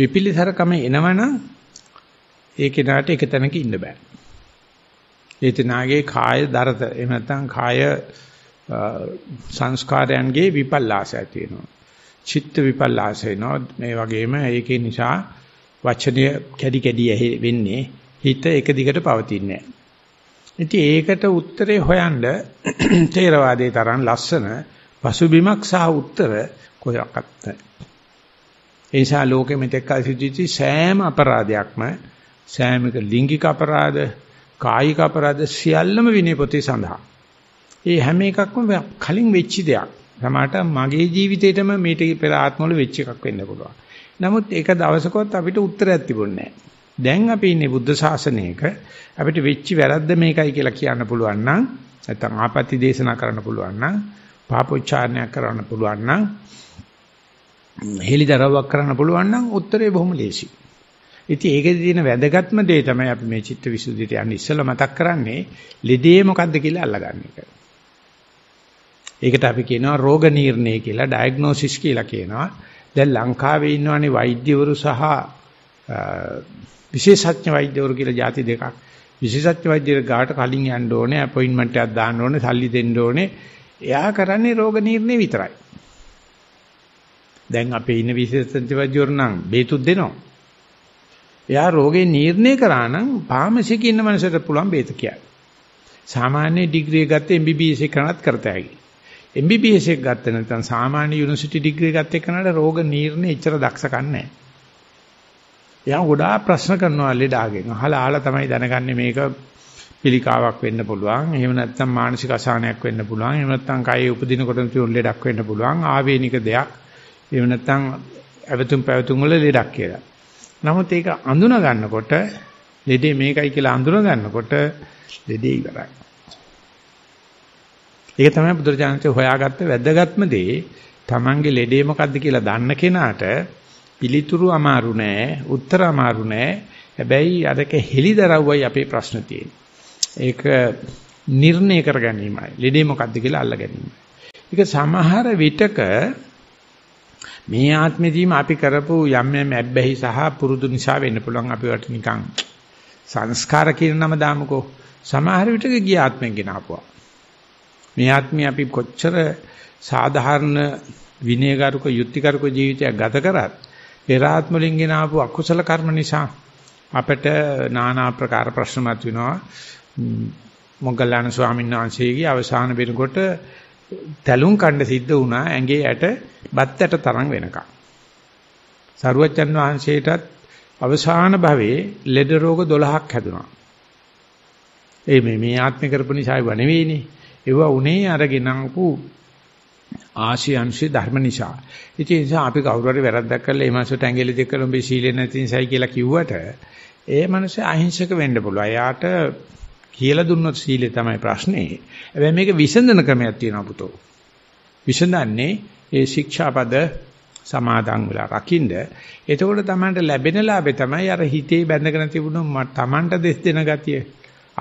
විපලිසරකම එනවනම් ඒ කෙනාට එක තැනක ඉන්න බෑ. ඒ තනාගේ කාය දරත එහෙම නැත්නම් කාය සංස්කාරයන්ගේ විපල්ලාසය ඇති වෙනවා. චිත්ත විපල්ලාසය නෝ මේ වගේම ඒකේ නිසා වචනය කැඩි කැඩි වෙන්නේ හිත එක දිගට පවතින්නේ නැහැ. ඉතින් ඒකට උත්තරේ හොයන්න තේරවාදයේ තරම් ලස්සන පසුබිමක් සහ උත්තර කොහොක්වත් නැහැ. ඒ නිසා ලෝකෙ මෙතෙක් කල සිදුවිච්ච සෑම අපරාධයක්ම සෑමක ලිංගික අපරාධ, කායික අපරාධ සියල්ලම විනය පොතේ සඳහන්. ඒ හැම එකක්ම කලින් වෙච්ච දෙයක්. සමහරට මගේ ජීවිතේටම මේට පෙර ආත්මවල වෙච්ච එකක් වෙන්න පුළුවන්. නමුත් ඒක දවසකවත් අපිට උත්තරයක් තිබුණේ නැහැ. දැන් අපි ඉන්නේ බුද්ධ ශාසනයක අපිට වෙච්ච වැරද්ද මේකයි කියලා කියන්න පුළුවන් නම් නැත්නම් ආපත්‍ති දේශනා කරන්න පුළුවන් නම් පාපෝච්චාරණයක් කරන්න පුළුවන් නම් හෙලිදරව්වක් කරන්න පුළුවන් නම් උත්තරේ බොහොම ලේසි. ඉතින් ඒකේ තියෙන වැදගත්ම දේ තමයි අපි මේ චිත්තවිසුද්ධියට යන්නේ ඉස්සෙල්ලා මතක් කරන්නේ ලෙඩේ මොකද්ද කියලා අල්ලගන්න එක. ඒකට අපි කියනවා රෝග නිర్ణය කියලා, ඩයග්නොසිස් කියලා කියනවා. දැන් ලංකාවේ ඉන්නවනේ වෛද්‍යවරු සහ විශේෂඥ වෛද්‍යවරු කියලා જાති දෙකක්. විශේෂඥ වෛද්‍යවරු ගාට කලින් යන්න ඕනේ, අපොයින්ට්මන්ට් එකක් දාන්න ඕනේ, සල්ලි දෙන්න ඕනේ. එයා කරන්නේ රෝග නිర్ణය විතරයි. දැන් අපේ ඉන්න විශේෂඥ වෛද්‍යවරු නම් බේතුත් දෙනවා. එයා රෝගේ නිర్ణය කරා නම් ෆාමසි එකේ ඉන්න මනසට පුළුවන් බේත කියන්න. සාමාන්‍ය ඩිග්‍රී ගත්ත එම් බී බී එස් එකනත් කරතයි. එම් බී බී එස් එක ගත්ත නැත්නම් සාමාන්‍ය යුනිවර්සිටි ඩිග්‍රී ගත්ත එකනට රෝග නිర్ణය එච්චර දක්ෂකම් නැහැ. එයා ගොඩාක් ප්‍රශ්න කරනවා ලෙඩාගෙන්. අහලා අහලා තමයි දැනගන්නේ මේක පිළිකාවක් වෙන්න පුළුවන්. එහෙම නැත්නම් මානසික අසහනයක් වෙන්න පුළුවන්. එහෙම නැත්නම් කයේ උපදිනකොටම තියෙන ලෙඩක් වෙන්න පුළුවන්. ආවේනික දෙයක්. එහෙම නැත්නම් අවතුම් පැවතුම් වල ලෙඩක් කියලා. නමුත් ඒක අඳුන ගන්නකොට ලෙඩේ මේකයි කියලා අඳුන ගන්නකොට ලෙඩේ ඉවරයි. ඒක තමයි බුදුරජාණන්සේ හොයාගත්ත වැදගත්ම දේ. Tamange ලෙඩේ මොකද්ද කියලා දන්න කෙනාට පිළිතුරු අමාරු නෑ, උත්තර අමාරු නෑ. හැබැයි අරක හෙලිදරව්වයි අපේ ප්‍රශ්න තියෙන්නේ. ඒක නිර්ණය කර ගැනීමයි. ලෙඩේ මොකද්ද කියලා අල්ලා ගැනීමයි. ඒක සමහර විටක මේ ආත්මෙදීම අපි කරපු යම් යම් අබ්බැහි සහ පුරුදු නිසා වෙන්න පුළුවන්. අපි වට නිකන් සංස්කාර කියන නම දාමුකෝ. සමහර විටක ගිය ආත්මෙන් ගෙන ආපුවා. මේ ආත්මේ අපි කොච්චර සාධාරණ විනයගරුක යුක්තිගරුක ජීවිතයක් ගත කරත් පෙරාත්ම වලින් ගෙන ආපු අකුසල කර්ම නිසා අපට নানা ආකාර ප්‍රශ්න මතුවෙනවා. මොග්ගල්ලාන ස්වාමීන් වහන්සේගේ අවසාන වෙනකොට තැලුම් කණ්ඩ සිද්ධ වුණා ඇඟේ ඇට බත් ඇට තරම් වෙනකම්. සරුවච්චන් වහන්සේටත් අවසාන භවයේ ලෙඩ රෝග දොළහක් හැදුණා. ඒ මේ මේ ආත්ම කරපු නිසා ඒවා නෙවෙයිනේ. ඒවා උනේ අරගෙන ආපු ආශියංශේ ධර්ම නිසා. ඉතින් ඒ නිසා අපි කවුරු හරි වැරද්දක් කළා ඒ මාසයට ඇඟිලි දෙක කළොඹේ සීලේ නැති නිසායි කියලා කිව්වට ඒ මනුස්සය අහිංසක වෙන්න පුළුවන්. එයාට කියලා දුන්නොත් සීලේ තමයි ප්‍රශ්නේ. හැබැයි මේක විසඳන ක්‍රමයක් තියෙනවා පුතෝ. විසඳන්නේ ඒ ශික්ෂාපද සමාදන් වෙලා රකින්න. එතකොට තමයි ලැබෙන ලාභේ තමයි අර හිතේ බැඳගෙන තිබුණු තමන්ට දෙස් දෙන ගතිය.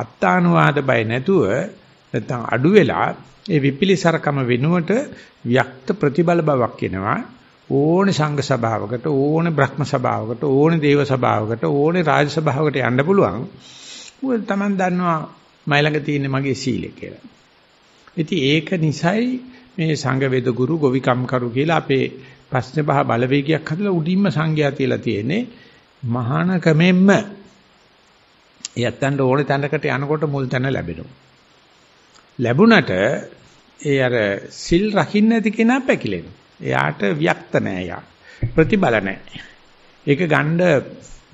අත්තානුවාද බය නැතුව නැත්තම් අඩු වෙලා ඒ විපිලිසරකම වෙනුවට වික්ත ප්‍රතිබල බවක් එනවා. ඕන සංඝ සභාවකට, ඕන බ්‍රහ්ම සභාවකට, ඕන දේව සභාවකට, ඕන රාජ සභාවකට යන්න පුළුවන්. මොකද Taman දන්නවා මයි ළඟ තියෙන මගේ සීලය කියලා. ඉතින් ඒක නිසයි මේ සංඝ වේද ගුරු ගොවිකම් කරු කියලා අපේ ප්‍රශ්න බහ බලවේගයක් හදලා උඩින්ම සංඝයා තියලා තියෙන්නේ. මහානකමෙන්ම යත්තන්ට ඕනේ තැනකට යනකොට මුල් තැන ලැබෙනවා. ලැබුණට ඒ අර සිල් රකින්න නැති කෙනා පැකිලෙනවා. එයාට වික්ත නැහැ, යා ප්‍රතිබල නැහැ. ඒක ගන්න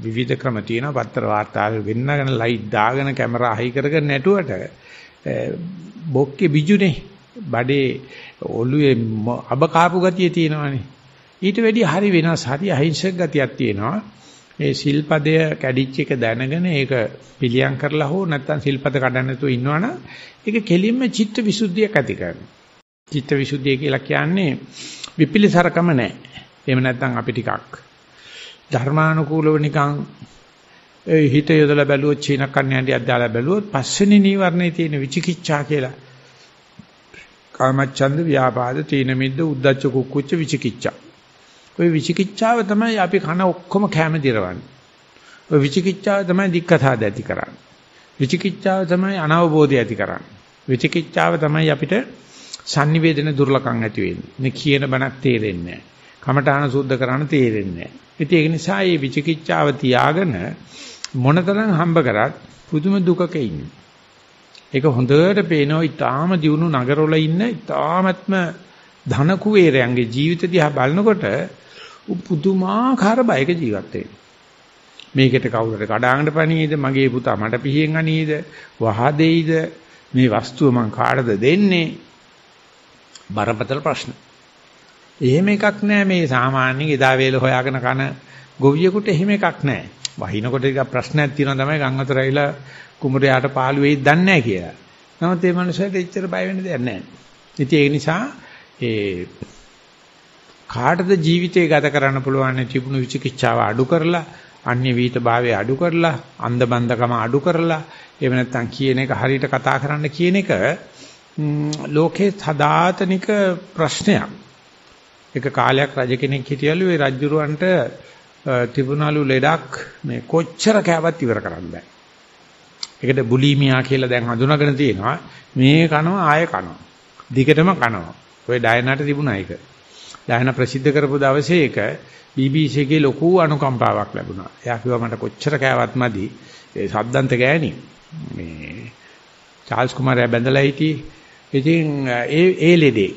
විවිධ ක්‍රම තියෙනවා. පත්‍ර වාර්තා වෙන්නගෙන ලයිට් දාගෙන කැමරා හයි කරගෙන නැටුවට බොක්කේ බිජුනේ බඩේ ඔළුවේ අබ කාපු ගතිය තියෙනවානේ. ඊට වැඩි හරි වෙනස් හරි අහිංසක ගතියක් තියෙනවා. මේ සිල්පදය කැඩිච්ච එක දැනගෙන ඒක පිළියම් කරලා හෝ නැත්නම් සිල්පද කඩන්න තු ඉන්නවනම් ඒක කෙලින්ම චිත්ත විසුද්ධියක් ඇති කරනවා. චිත්ත විසුද්ධිය කියලා කියන්නේ විපිලිසරකම නැහැ. එහෙම නැත්නම් අපි ටිකක් ධර්මානුකූලව නිකන් ඒ හිත යොදලා බැලුවොත් චීන කන්‍යන්ට අධ්‍යාලා බැලුවොත් පස්වෙනි නීවරණේ තියෙන විචිකිච්ඡා කියලා. කාමච්ඡන්ද ව්‍යාපාද තීන මිද්ද උද්ධච්ච කුක්කුච්ච විචිකිච්ඡා. ඔය විචිකිච්ඡාව තමයි අපි කන ඔක්කොම කැම දිරවන්නේ. ඔය විචිකිච්ඡාව තමයි දික්කතාද ඇති කරන්නේ. විචිකිච්ඡාව තමයි අනවබෝධය ඇති කරන්නේ. විචිකිච්ඡාව තමයි අපිට සංනිවේදන දුර්ලකම් ඇති වෙන්නේ. මේ කියන බණක් තේරෙන්නේ නැහැ. කමඨාන සුද්ධ කරන්න තේරෙන්නේ නැහැ. ඉතින් ඒක නිසා මේ විචිකිච්ඡාව තියාගෙන මොනතරම් හම්බ කරත් පුදුම දුකක ඉන්නේ. ඒක හොඳට පේනවා. ඊටාම දියුණු නගරවල ඉන්න ඊටාමත්ම ධන කුවේරයන්ගේ ජීවිත දිහා බලනකොට පුදුමාකාර බයක ජීවත් වෙනවා. මේකට කවුරුද කඩාගෙන පණීද? මගේ පුතා මට පිහින් අනීද? වහ දෙයිද? මේ වස්තුව මං කාටද දෙන්නේ? බරපතල ප්‍රශ්න. එහෙම එකක් නෑ මේ සාමාන්‍යයෙන් එදා වේල හොයාගෙන කන ගොවියෙකුට එහෙම එකක් නෑ. වහිනකොට ටිකක් ප්‍රශ්නයක් තියෙනවා තමයි ගම් අතර ඇවිල්ලා කුඹරයට පාළු වෙයිද දන්නේ නැහැ කියලා. නමුත් මේ මනුස්සයාට එච්චර බය වෙන්න දෙයක් නැහැ. ඉතින් ඒ නිසා ඒ කාටද ජීවිතේ ගත කරන්න පුළුවන් තිබුණු විචිකිච්ඡාව අඩු කරලා, අන්‍ය විිතභාවය අඩු කරලා, අන්ධබන්ධකම අඩු කරලා, එහෙම නැත්නම් කියන එක හරියට කතා කරන්න කියන එක ලෝකේ සදාතනික ප්‍රශ්නයක්. එක කාලයක් රජ කෙනෙක් හිටියලු ඒ රජුරවන්ට තිබුණලු ලෙඩක් මේ කොච්චර කෑවත් ඉවර කරන්න බෑ. ඒකට බුලීමියා කියලා දැන් හඳුනාගෙන තියෙනවා. මේ කනවා ආය කනවා. දිගටම කනවා. ඔය ඩයනාට තිබුණා ඒක. ඩයනා ප්‍රසිද්ධ කරපු දවසේ ඒක බී බී සී එකේ ලොකු අනුකම්පාවක් ලැබුණා. එයා කිව්වා මට කොච්චර කෑවත් මදි. ඒ සද්දන්ත ගෑණි මේ චාල්ස් කුමාරයා බඳලා හිටියේ. ඉතින් ඒ ඒ ලෙඩේ.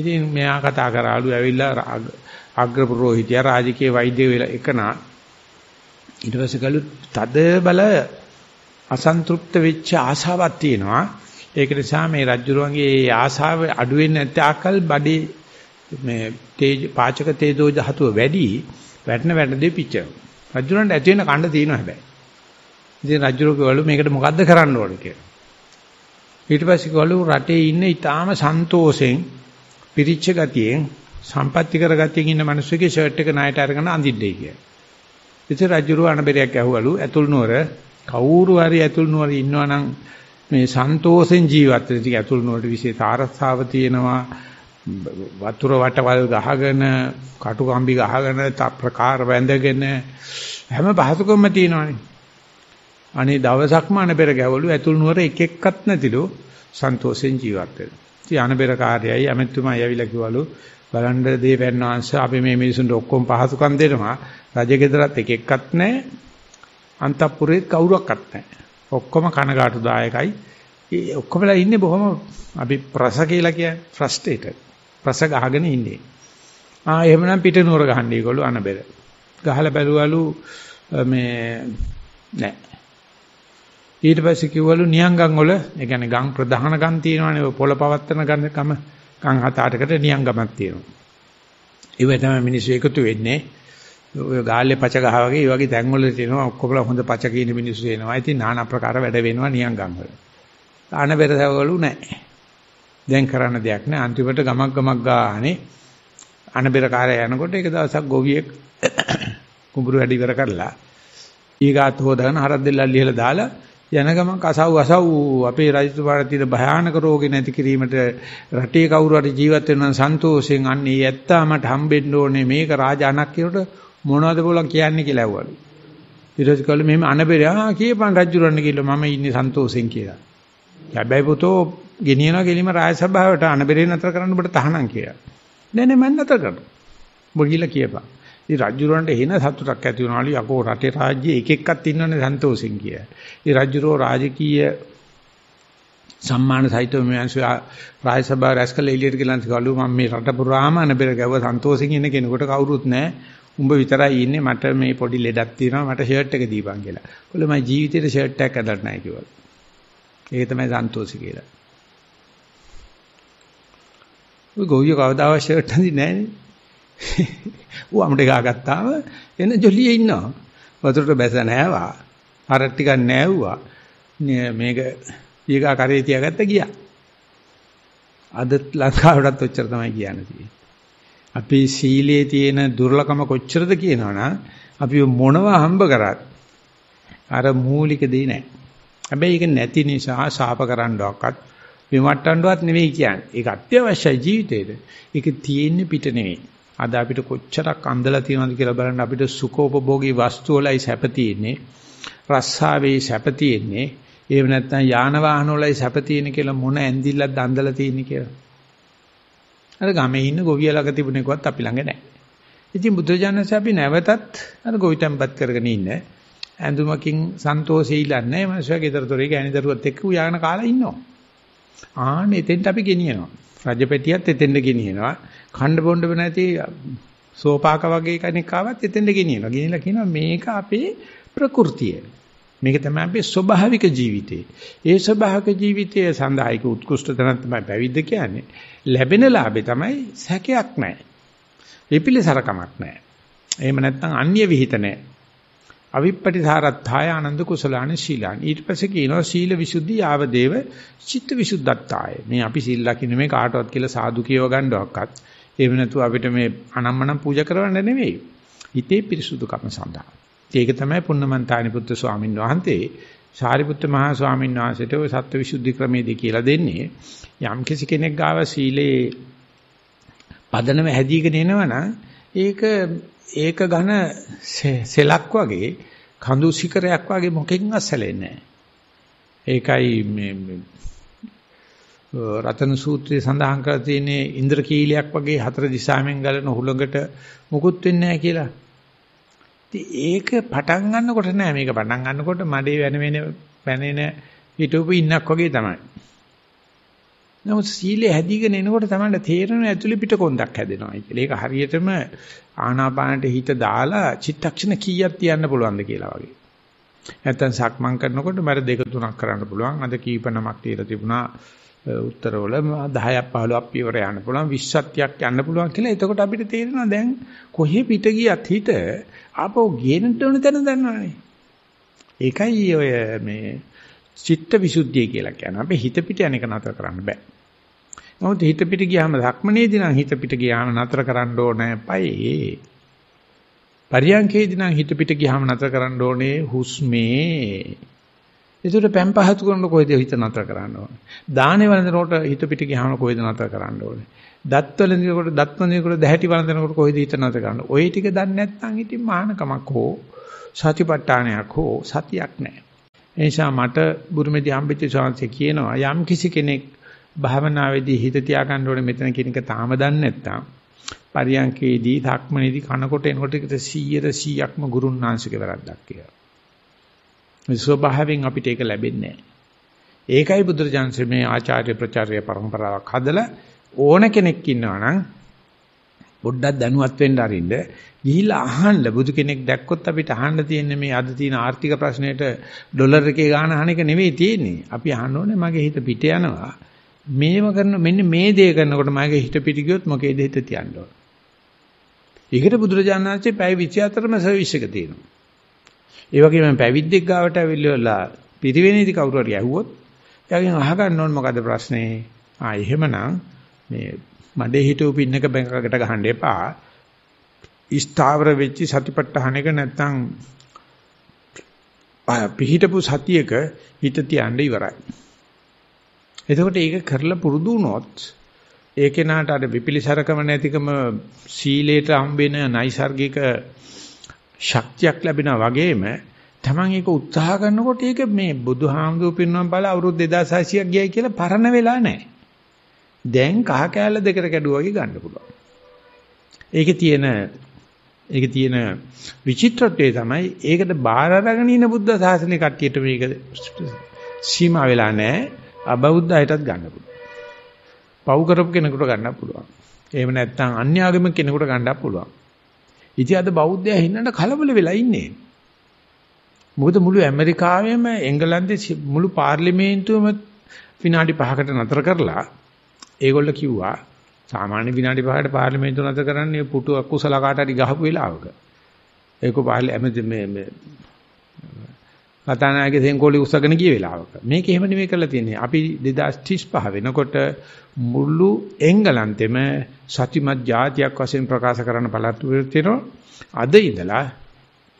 ඉතින් මෙයා කතා කරාලු ඇවිල්ලා අග්‍ර පුරෝහිතයා රාජකීය වෛද්‍ය වේල එකනා ඊට පස්සේ ගලු තද බල අසන්තුෂ්ත වෙච්ච ආසාවක් තියෙනවා. ඒක නිසා මේ රජුරුවන්ගේ ඒ ආසාව අඩු වෙන්නේ නැත්නම් ආකල් බඩේ මේ තේජ පාචක තේජෝ ධාතුව වැඩි වැටෙන වැටෙදී පිච්චෙන. රජුරන්ට ඇති වෙන කණ්ඩ තියෙනවා හැබැයි. ඉතින් රජුරුව කිව්වලු මේකට මොකද්ද කරන්න ඕනේ කියලා. ඊට පස්සේ කිව්වලු රටේ ඉන්න ඊටාම සන්තෝෂෙන් පිරිච්ච ගතියෙන් සම්පත්‍ති කරගතියෙන් ඉන්න මිනිස්සුගේ ෂර්ට් එක ණයට අරගෙන අඳින්නේ කියලා. ඉතින් රජුරුව අනබෙරයක් ඇහුවලු ඇතුල් නුවර කවුරු හරි ඇතුල් නුවර ඉන්නවා නම් මේ සන්තෝෂෙන් ජීවත් වෙන ඉතින් ඇතුල් නුවරට විශේෂ ආරක්ෂාව තියෙනවා. වතුර වටවල් ගහගෙන, කටු කම්බි ගහගෙන, තප්‍රකාර වැඳගෙන හැම පහසුකම්ම තියෙනවානේ. අනේ දවසක්ම අනබෙර ගැවලු ඇතුල් නුවර එක එක්කත් නැතිලු සන්තෝෂෙන් ජීවත් වෙන. ඉතින් අනබෙර කාර්යයයි ඇමතුමා යවිලා කිව්වලු බලන්න දේවයන් වහන්සේ අපි මේ මිනිසුන්ට ඔක්කොම පහසුකම් දෙනවා. රජගෙදරත් එක එක්කත් නැහැ. අන්තපුරේත් කවුරක්වත් නැහැ. ඔක්කොම කනගාටුදායකයි. ඒ ඔක්කොමලා ඉන්නේ බොහොම අපි ප්‍රස කියලා කියන්නේ ෆ්‍රස්ට්‍රේටඩ්. ප්‍රස ගහගෙන ඉන්නේ. ආ එහෙමනම් පිට නూరు ගහන්නේ ඒගොල්ලෝ අනබෙර. ගහලා බැලුවලු මේ නැහැ. ඊට පස්සේ කිව්වලු නියංගම් වල, ඒ කියන්නේ ගම් ප්‍රධාන ගම් තියෙනවානේ ඔය පොළ පවත්තන ගම්කම කන් හත අටකට නියංගමක් තියෙනවා. ඒ වෙයි තමයි මිනිස්සු එකතු වෙන්නේ. ඔය ගාල්ලේ පච ගහ වගේ ඒ වගේ තැන්වල තියෙනවා ඔක්කොම හොඳ පච කියන මිනිස්සු එනවා. ඉතින් নানা ප්‍රකාර වැඩ වෙනවා නියංගම් වල. අනබෙරවලු නැහැ. දැන් කරන්න දෙයක් නැහැ. අන්තිමට ගමක් ගමක් ගානේ අනබෙර කාර්යය යනකොට එක දවසක් ගොවියෙක් කුඹුරු වැඩි කර කරලා ඊගාත් හොදාගෙන හරක් දෙල්ලල් ලියලා දාලා යන ගමන් අසව් අසව් අපේ රජතුමාට තියෙන භයානක රෝගේ නැති කිරීමට රටේ කවුරු හරි ජීවත් වෙනවා නම් සන්තෝෂයෙන් අන්නේ ඇත්තා මට හම්බෙන්න ඕනේ මේක රාජානක් කියනකොට මොනවද බලන් කියන්නේ කියලා ඇහුවලු. ඊට පස්සේ කළු මෙහෙම අනබෙරා කියපන් රජුරන්න කියලා මම ඉන්නේ සන්තෝෂෙන් කියලා. හැබැයි පුතෝ ගෙනියනවා ගෙලිම රාජසභාවට අනබෙරේ නතර කරන්න ඔබට තහනම් කියලා. නෑ නෑ මම නතර කරනවා. ඔබ කියලා කියපන්. ඉතින් රජුරවන්ට එන සතුටක් ඇති වුණාලු යකෝ රටේ රාජ්‍යයේ එක එක්කත් ඉන්නවනේ සන්තෝෂෙන් කිය. ඉතින් රජුරෝ රාජකීය සම්මාන සහිතව මෙයන්සු රාජසභාව රැස්කල එළියට ගලන්ති ගලු මම මේ රට පුරාම අනබෙර ගැව සන්තෝෂෙන් ඉන්න කෙනෙකුට කවුරුත් නැහැ. උඹ විතරයි ඉන්නේ මට මේ පොඩි ලෙඩක් තියෙනවා මට ෂර්ට් එක දීපන් කියලා. කොහොමද මම ජීවිතේට ෂර්ට් එකක් අදලා නැහැ කිව්වා. ඒක තමයි සන්තෝෂි කියලා. ඔය ගොවිය කවදාවත් ෂර්ට් අඳින්නේ නැහැ නේ. ඌ අමුඩේ ගාගත්තාම එන ජොලියේ ඉන්නවා. වතුරට බැස නැවා. අර ටිකක් නැවුවා. මේක ඊගා කරේ තියාගත්ත ගියා. අද ලංකාවටත් ඔච්චර තමයි කියන්නේ තියෙන්නේ. අපේ සීලයේ තියෙන දුර්ලභම කොච්චරද කියනවනම් අපි මොනවා හම්බ කරත් අර මූලික දේ නැහැ. හැබැයි ඒක නැති නිසා ශාප කරන්නවක්වත් විමට්ටන්නවත් නෙවෙයි කියන්නේ. ඒක අත්‍යවශ්‍යයි ජීවිතේට. ඒක තියෙන්නේ පිට නෙවෙයි. අද අපිට කොච්චරක් අඳලා තියෙනවද කියලා බලන්න අපිට සුඛෝපභෝගී වස්තු වලයි සැප තියෙන්නේ. රස්සාවේ සැප තියෙන්නේ. එහෙම නැත්නම් යාන වාහන වලයි සැප තියෙන කියලා මොන ඇඳිල්ලක්ද අඳලා තියෙන්නේ කියලා. අර ගමේ ඉන්න ගොවිය ළඟ තිබුණේකවත් අපි ළඟ නැහැ. ඉතින් බුදුජානසී අපි නැවතත් අර ගොවිතැන්පත් කරගෙන ඉන්න ඇඳුමකින් සන්තෝෂෙILන්නේ මනුස්සයා ගෙදරතොරේ ගෑණිදරුවත් එක්ක උයාගෙන කාලා ඉන්නවා. ආන එතෙන්ට අපි ගෙනියනවා. රජපැටියත් එතෙන්ට ගෙනියනවා. කණ්ඩ බොණ්ඩ නැති සෝපාක වගේ කෙනෙක් ආවත් එතෙන්ට ගෙනියනවා. ගෙනිලා කියනවා මේක අපේ ප්‍රകൃතිය. මේක තමයි අපේ ස්වභාවික ජීවිතේ. ඒ ස්වභාවික ජීවිතයේ සඳහායක උත්කෘෂ්ඨ තැන තමයි පැවිද්ද කියන්නේ. ලැබෙන ලාභේ තමයි සැකයක් නැහැ. විපිලිසරකමක් නැහැ. එහෙම නැත්නම් අන්‍ය විහිිත නැහැ. අවිප්පටිසාරත්ථාය ආනන්ද කුසලාන ශීලාන. ඊට පස්සේ කියනවා සීල විසුද්ධි ආවදේව චිත්ත විසුද්ධත්තාය. මේ අපි සීල් ලකින්නේ මේ කාටවත් කියලා සාදු කියව ගන්නවක්වත්. එහෙම නැතුව අපිට මේ අනම්මනම් පූජා කරවන්න නෙමෙයි. හිතේ පිරිසුදුකම සඳහා. ඒක තමයි පුන්නමන්තානි පුත්තු ස්වාමීන් වහන්සේ සාරිපුත්ත මහ ස්වාමීන් වහන්සේට ඔය සත්ත්වවිසුද්ධි ක්‍රමයේදී කියලා දෙන්නේ. යම් කිසි කෙනෙක් ගාව සීලේ පදනම හැදීගෙන එනවනම් ඒක ඒක ඝන සෙලක් වගේ කඳු ශිකරයක් වගේ මොකෙකින්වත් සැලෙන්නේ නැහැ. ඒකයි මේ රතන සූත්‍රයේ සඳහන් කරලා තියෙන ඉන්ද්‍රකීලයක් වගේ හතර දිශාවෙන් ගලන හුලඟට මුකුත් වෙන්නේ නැහැ කියලා. ඒක පටන් ගන්නකොට නෑ මේක පටන් ගන්නකොට මඩේ වෙන වෙන පැනෙන හිටූපු ඉන්නක් වගේ තමයි. නමුත් සීලය හැදීගෙන එනකොට තමයි තේරෙනවා ඇතුළේ පිටකොන්දක් හැදෙනවා කියලා. ඒක හරියටම ආනාපානට හිත දාලා චිත්තක්ෂණ කීයක් තියන්න පුළුවන්ද කියලා වගේ. නැත්තම් සක්මන් කරනකොට මට දෙක තුනක් කරන්න පුළුවන්. අද කීප නමක් තියලා තිබුණා උත්තරවල දහයක් පහළොවක් පියවර යන්න පුළුවන් විස්සක් තියක් යන්න පුළුවන් කියලා. එතකොට අපිට තේරෙනවා දැන් කොහේ පිට ගියත් හිත ආපහු ගේනට ඕන තැන දන්නවනේ. ඒකයි ඔය මේ චිත්ත විසුද්ධිය කියලා කියන්නේ. අපි හිත පිට යන එක නතර කරන්න බෑ. නමුත් හිත පිට ගියාම ධක්මනේදී නම් හිත පිට ගියාම නතර කරන්න ඕනේ පයි. පරියන්කේදී නම් හිත පිට ගියාම නතර කරන්න ඕනේ හුස්මේ. ඒතර පැම්පහතු කරන කොයිද හිත නතර කරන්න ඕනේ. දානේ වළඳනකොට හිත පිට ගියාම කොයිද නතර කරන්න ඕනේ. දත් වළඳනකොට දත් වළඳනකොට දැහැටි වළඳනකොට කොයිද හිත නතර කරන්න. ඔය ටික දන්නේ නැත්නම් ඉතින් මහානකමක් හෝ සතිපට්ඨානයක් හෝ සතියක් නැහැ. ඒ නිසා මට බුරුමේදී හම්බෙච්ච ශාන්තිය කියනවා යම් කිසි කෙනෙක් භාවනාවේදී හිත තියාගන්න ඕනේ මෙතන කියන එක තාම දන්නේ නැත්නම් පරියන්කේදී ධක්මනේදී කනකොට එනකොට සීයට සීයක්ම ගුරුන් වහන්සේගේ වැරද්දක් කියලා. ස්වභාවයෙන් අපිට ඒක ලැබෙන්නේ නැහැ. ඒකයි බුදුරජාණන්සේ මේ ආචාර්ය ප්‍රචාරය පරම්පරාවක් හදලා ඕන කෙනෙක් ඉන්නවා නම් පොඩ්ඩක් දැනුවත් වෙන්න අරින්න ගිහිල්ලා අහන්න. බුදු කෙනෙක් දැක්කොත් අපිට අහන්න තියෙන්නේ මේ අද තියෙන ආර්ථික ප්‍රශ්නෙට ඩොලර් එකේ ගාණ අහන එක නෙවෙයි තියෙන්නේ. අපි අහන්න ඕනේ මගේ හිත පිට යනවා. මේව කරන මෙන්න මේ දේ කරනකොට මගේ හිත පිට ගියොත් මොකේද හිත තියන්න ඕන. ඒකට බුදුරජාණන්සේ පැය විචාතරම සර්විස් එක තියෙනවා. ඒ වගේම පැවිද්දෙක් ගාවට ඇවිල්ලා පිරිවෙනේදී කවුරු හරි ඇහුවොත් එයාගෙන් අහගන්න ඕන මොකද ප්‍රශ්නේ? ආ එහෙමනම් මේ මඩේ හිටු පින්නක බැංකකට ගහන්න එපා. ස්ථාවර වෙච්ච සතිපට්ඨානයක නැත්තම් පිහිටපු සතියක හිත තියන්න ඉවරයි. එතකොට ඒක කරලා පුරුදු වුණොත් ඒ කෙනාට අර විපිලිසරකම නැතිකම සීලයට හම්බෙන නයිසර්ගික ශක්තියක් ලැබෙනා වගේම තමන් ඒක උත්සාහ කරනකොට ඒක මේ බුදුහාමුදුරු පින්නම් බල අවුරුදු දෙදාස් හයසියක් ගියයි කියලා පරණ වෙලා නැහැ. දැන් කහ කෑල්ල දෙකට කැඩුවා වගේ ගන්න පුළුවන්. ඒකේ තියෙන ඒකේ තියෙන විචිත්‍රත්වය තමයි ඒකට බාර අරගෙන ඉන්න බුද්ධ ශාසනයේ කට්ටියට මේක සීමා වෙලා නැහැ. අබෞද්ධ අයටත් ගන්න පුළුවන්. පව් කරපු කෙනෙකුට ගන්න පුළුවන්. එහෙම නැත්නම් අන්‍ය ආගමක කෙනෙකුට ගන්නත් පුළුවන්. ඉතින් අද බෞද්ධයා හින්නට කලබල වෙලා ඉන්නේ. මොකද මුළු ඇමරිකාවේම එංගලන්තේ මුළු පාර්ලිමේන්තුවම විනාඩි පහකට නතර කරලා ඒගොල්ලෝ කිව්වා සාමාන්‍ය විනාඩි පහකට පාර්ලිමේන්තුව නැත කරන්නේ පුටු අකුසල කාට හරි ගහපු වෙලාවක. ඒක පාර්ලිමේන්තු මේ මේ කතානායකගේ සෙන්කොලි උස්සගෙන ගිය වෙලාවක. මේක එහෙම නෙමෙයි කරලා තියෙන්නේ. අපි දෙදාස් තිස්පහ වෙනකොට මුළු එංගලන්තෙම සත්‍යමත් ජාතියක් වශයෙන් ප්‍රකාශ කරන්න බලාපොරොත්තු වෙනවා. අද ඉඳලා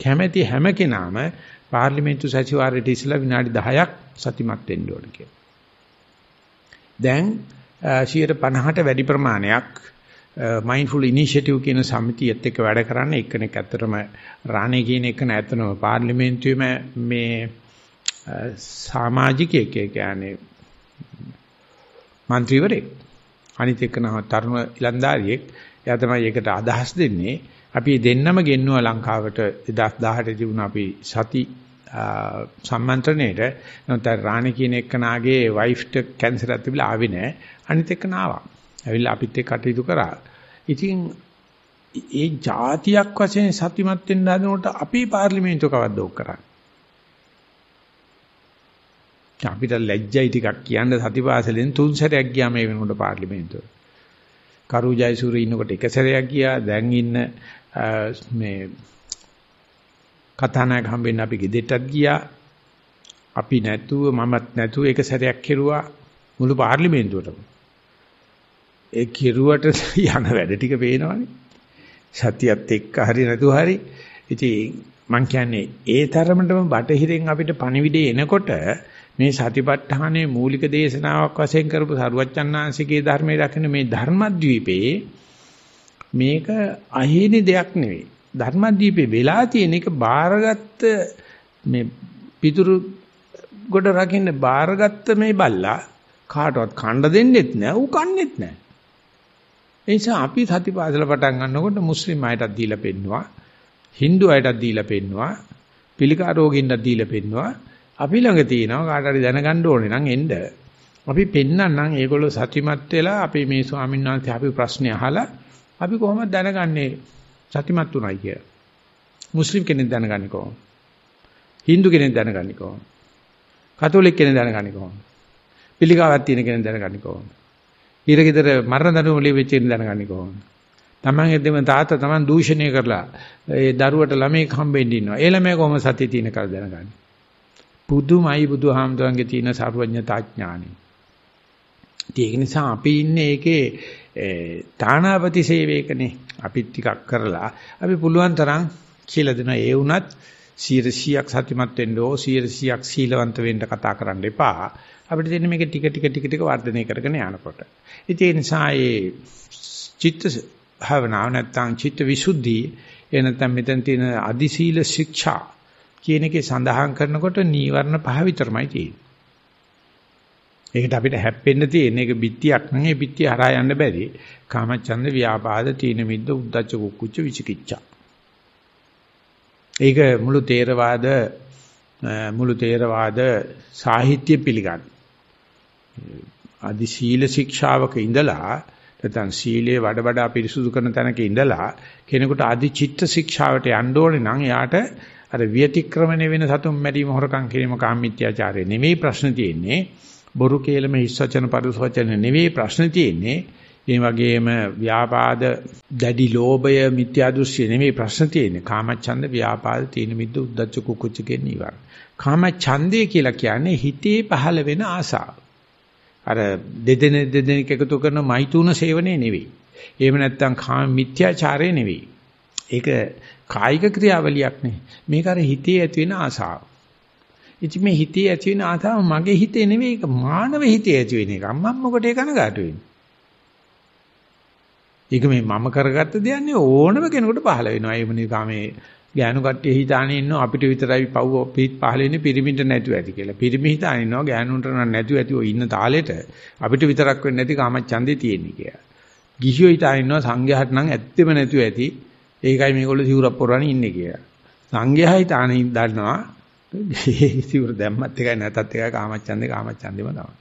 කැමැති හැම කෙනාම පාර්ලිමේන්තු සැසිවාරයට ඉස්සලා විනාඩි දහයක් සත්‍යමත් වෙන්න ඕන කියලා. දැන් සියයට පනහට වැඩි ප්‍රමාණයක් මයින්ඩ්ෆුල් ඉනිෂියේටිව් කියන සමිතියත් එක්ක වැඩ කරන්නේ එක්කෙනෙක් ඇත්තටම රාණේ කියන එක නැතනම පාර්ලිමේන්තුවේම මේ සමාජිකයෙක් කියන්නේ മന്ത്രിවරයෙක් අනිත් එක්කනම තරුණ ඉලන්දාරියෙක් එයා තමයි ඒකට අදහස් දෙන්නේ. අපි දෙන්නම ගෙන්නුවා ලංකාවට දෙදාස් දහට තිබුණ අපි සති සම්මන්ත්‍රණයට. නැත්නම් රාණි කියන එක්කනාගේ වයිෆ්ට කැන්සර් එකක් තිබිලා ආවේ නැහැ. අනිත් එක්කන ආවා. ඇවිල්ලා අපිත් එක්ක කටයුතු කරා. ඉතින් ඒ જાතියක් වශයෙන් සතුටුමත් වෙන්න හදනකොට අපේ පාර්ලිමේන්තුව කවද්ද ඕක කරන්නේ? අපිට ලැජ්ජයි ටිකක් කියන්න සතිපාසලෙන් තුන් සැරයක් ගියා මේ වෙනකොට පාර්ලිමේන්තුවට. කරු ජයසූරිය ඉන්නකොට එක සැරයක් ගියා. දැන් ඉන්න මේ කතානායක හම්බෙන්න අපි ගෙදෙට්ටත් ගියා. අපි නැතුව මමත් නැතුව එක සැරයක් කෙරුවා මුළු පාර්ලිමේන්තුවටම. ඒ කෙරුවට යන වැඩ ටික පේනවනේ. සතියත් එක්ක හරි නැතුව හරි. ඉතින් මං කියන්නේ ඒ තරමටම බටහිරෙන් අපිට පණිවිඩේ එනකොට මේ සතිපට්ඨානයේ මූලික දේශනාවක් වශයෙන් කරපු සරුවච්චන් ආංශිකේ ධර්මයේ දකින මේ ධර්මද්වීපයේ මේක අහිමි දෙයක් නෙවෙයි. ධර්මද්වීපේ වෙලා තියෙන එක බාරගත්ත මේ පිටුරු ගොඩ රකින්න බාරගත්ත මේ බල්ලා කාටවත් කන්න දෙන්නෙත් නෑ, ඌ කන්නෙත් නෑ. ඒ නිසා අපි සතිපාසල පටන් ගන්නකොට මුස්ලිම් අයටත් දීලා පෙන්නවා, Hindu අයටත් දීලා පෙන්නවා, පිළිකා රෝගීන්ටත් දීලා පෙන්නවා. අපි ළඟ තියෙනවා කාට හරි දැනගන්න ඕනේ නම් එන්න. අපි පෙන්නන්නම් ඒගොල්ලෝ සතිමත් වෙලා අපි මේ ස්වාමීන් වහන්සේ අපි ප්‍රශ්න අහලා අපි කොහොමද දැනගන්නේ සතිමත් උනායි කියලා? මුස්ලිම් කෙනෙක් දැනගන්නේ කොහොමද? Hindu කෙනෙක් දැනගන්නේ කොහොමද? කතෝලික කෙනෙක් දැනගන්නේ කොහොමද? පිළිකාවක් තියෙන කෙනෙක් දැනගන්නේ කොහොමද? ඊරගෙදර මරණ දඬුවම ලියවෙච්ච කෙනෙක් දැනගන්නේ කොහොමද? තමන්ගේ දෙම තාත්තා තමන් දූෂණය කරලා ඒ දරුවට ළමෙක් හම්බෙන්න ඉන්නවා. ඒ ළමයා කොහොමද සතිය තියෙන කල් දැනගන්නේ? පුදුමයි බුදුහාමුදුරන්ගේ තියෙන සර්වඥතා ඥානෙ. ඒක නිසා අපි ඉන්නේ ඒකේ තානාපති සේවයකනේ. අපි ටිකක් කරලා අපි පුළුවන් තරම් කියලා දෙනවා. ඒ වුණත් සියයට සියයක් සතුටුමත් වෙන්න ඕ, සියයට සියයක් සීලවන්ත වෙන්න කතා කරන්න එපා. අපිට තියෙන මේක ටික ටික ටික ටික වර්ධනය කරගෙන යනකොට. ඉතින් ඒ නිසා ඒ චිත්ත භාවනාව නැත්නම් චිත්ත විසුද්ධිය එනතම් මෙතන තියෙන අදි සීල ශික්ෂා කියන එකේ සඳහන් කරනකොට නීවරණ පහ විතරමයි තියෙන්නේ. ඒකට අපිට හැප්පෙන්න තියෙන එක බිත්තියක් නම් ඒ බිත්තිය හරහා යන්න බැරි. කාමච්ඡන්ද, ව්‍යාපාද, තීන මිද්ද, උද්ධච්ච, කුක්කුච්ච, විචිකිච්ඡා. ඒක මුළු තේරවාද මුළු තේරවාද සාහිත්‍ය පිළිගන්න. අදි සීල ශික්ෂාවක ඉඳලා නැත්නම් සීලය වඩා වඩා පිරිසුදු කරන තැනක ඉඳලා කෙනෙකුට අදි චිත්ත ශික්ෂාවට යන්න ඕනේ නම් එයාට අර විතික්‍රමණය වෙන සතුම් මැරීම, හොරකම් කිරීම, කාමීත්‍යාචාරය නෙමෙයි ප්‍රශ්න තියෙන්නේ. බොරු කේලම, හිස් වචන, පරුස වචන නෙමෙයි ප්‍රශ්න තියෙන්නේ. ඒ වගේම ව්‍යාපාද, දැඩි ලෝභය, මිත්‍යා දෘෂ්ටි නෙමෙයි ප්‍රශ්න තියෙන්නේ. කාමච්ඡන්ද, ව්‍යාපාද, තීන මිද්ද, උද්ධච්ච, කුක්කුච්ච කියන නිවර්ණ. කාමච්ඡන්දය කියලා කියන්නේ හිතේ පහළ වෙන ආසාව. අර දෙදෙනෙ දෙදෙනෙක් එකතු කරන මෛතුන සේවනයේ නෙවෙයි. එහෙම නැත්නම් කාම මිත්‍යාචාරයේ නෙවෙයි. ඒක කායික ක්‍රියාවලියක් නේ. මේක අර හිතේ ඇති වෙන ආසාව. ඉතින් මේ හිතේ ඇති වෙන ආසාව මගේ හිතේ නෙවෙයි, ඒක මානව හිතේ ඇති වෙන එක. මම මොකට ඒ කනගාටු වෙන්නේ? ඒක මේ මම කරගත්ත දෙයක් නේ, ඕනම කෙනෙකුට පහළ වෙනවා. ඒ මොනිකා මේ ගෑනු කට්ටිය හිතානේ ඉන්නෝ අපිට විතරයි පව් පිට පහළ වෙන්නේ, පිරිමින්ට නැතුව ඇති කියලා. පිරිමි හිතානේ ඉන්නවා ගෑනුන්ට නැතුව ඇති ඔය ඉන්න තාලෙට අපිට විතරක් වෙන්නේ නැති කාමච්ඡන්දේ තියෙන්නේ කියලා. ගිහියෝ හිතානේ ඉන්නවා සංඝයාට නම් ඇත්තෙම නැතුව ඇති, ඒකයි මේගොල්ලෝ සිවුරක් පොරවන්නේ ඉන්නේ කියලා. සංඝයා හිතානේ දන්නවා සිවුර දැම්මත් එකයි නැතත් එකයි කාමච්ඡන්දේ කාමච්ඡන්දේම තමයි.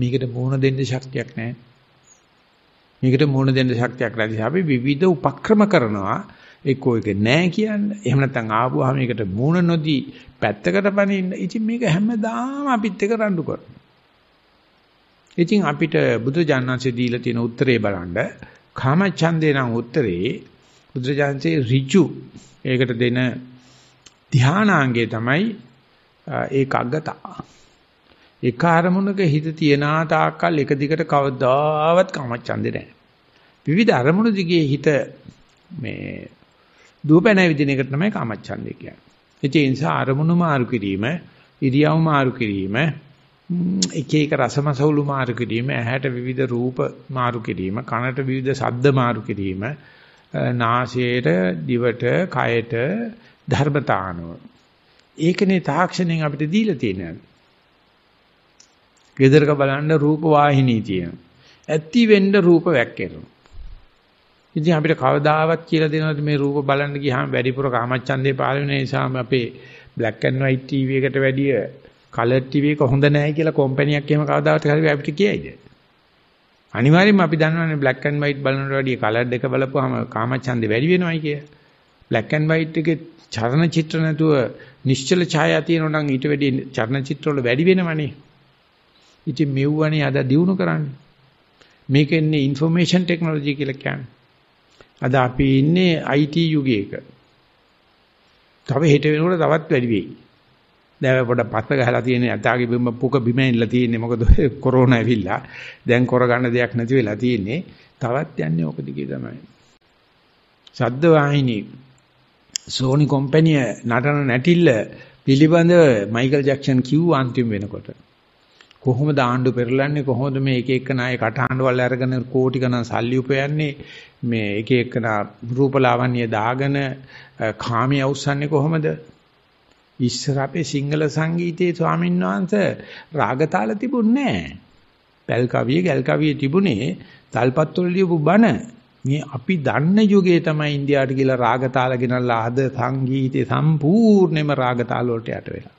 මේකට මෝහන දෙන්න ශක්තියක් නැහැ. මේකට මෝහන දෙන්න ශක්තියක් නැති අපි විවිධ උපක්‍රම කරනවා. ඒකෝ එක නෑ කියන්නේ. එහෙම නැත්නම් ආපුවාම මේකට මූණ නොදී පැත්තකට පනින්න. ඉතින් මේක හැමදාම අපිත් එක රණ්ඩු කරනවා. ඉතින් අපිට බුදුජානන්සේ දීලා තියෙන උත්තරේ බලන්න කාමච්ඡන්දේ නම් උත්තරේ බුදුජානන්සේ ඍජු ඒකට දෙන ධානාංගය තමයි ඒකග්ගතා. ඒක අරමුණක හිත තියන තාක්කල් එක දිගට කවදාවත් කාමච්ඡන්දේ නැහැ. විවිධ අරමුණු දිගේ හිත මේ දුපැන විදින එක තමයි කාමච්ඡන්දේ කියන්නේ. ඒ නිසා අරමුණු මාරු කිරීම, ඉරියව් මාරු කිරීම, එක එක රසමසවුළු මාරු කිරීම, ඇහැට විවිධ රූප මාරු කිරීම, කනට විවිධ ශබ්ද මාරු කිරීම, නාසයට, දිවට, කයට ධර්මතානුව. ඒකනේ තාක්ෂණයෙන් අපිට දීලා තියෙනවා. ගෙදරක බලන්න රූප වාහිනී තියෙනවා. ඇති වෙන්න රූප වැක්කෙනවා. ඉතින් අපිට කවදාවත් කියලා දෙනවද මේ රූප බලන්න ගියාම වැඩිපුර කාමච්ඡන්දේ පාල වෙන නිසාම අපේ black and white ටීවී එකට වැඩිය color ටීවී එක හොඳ නැහැ කියලා කම්පැනික් එහෙම කවදාවත් හරි අපිට කියයිද? අනිවාර්යයෙන්ම අපි දන්නවනේ black and white බලනට වැඩිය color එක බලපුවාම කාමච්ඡන්දේ වැඩි වෙනවයි කිය. black and white එකේ චලන චිත්‍ර නැතුව නිශ්චල ඡායා තියෙනවා නම් ඊට වැඩිය චලන චිත්‍ර වල වැඩි වෙනවනේ. ඉතින් මෙව්වනේ අද දිනු කරන්නේ. මේකෙන්නේ information technology කියලා කියන්නේ. අද අපි ඉන්නේ I T යුගයක. තව හෙට වෙනකොට තවත් වැඩි වෙයි. දැන් පොඩක් පස්ස ගහලා තියෙන්නේ අතාගේ බිම පුක බිම ඇවිල්ලා තියෙන්නේ. මොකද කොරෝනා ඇවිල්ලා දැන් කරගන්න දෙයක් නැති වෙලා තියෙන්නේ. තවත් යන්නේ ඕක දිගේ තමයි. ශබ්ද වාහිනී සෝනි කම්පැනිය නටන නැටිල්ල පිළිබඳව මයිකල් ජැක්සන් කිව්ව අන්තිම වෙනකොට. කොහොමද ආණ්ඩු පෙරලන්නේ, කොහොමද මේ එක එක නාය කටහඬවල් අරගෙන කෝටි ගණන් සල්ලි උපයන්නේ, මේ එක එක නා රූපලාවන්‍ය දාගෙන කාමයේ අවසන්නේ කොහොමද? ඉස්සර අපේ සිංහල සංගීතයේ ස්වාමීන් වහන්සේ රාග තාල තිබුණේ නැහැ. පැල් කවිය, ගැල් කවිය තිබුණේ තල්පත් වල ලියපු බණ. මේ අපි දන්න යුගයේ තමයි ඉන්දියාවට කියලා රාග තාල ගෙනල්ලා අද සංගීතේ සම්පූර්ණයෙන්ම රාග තාල වලට යට වෙලා.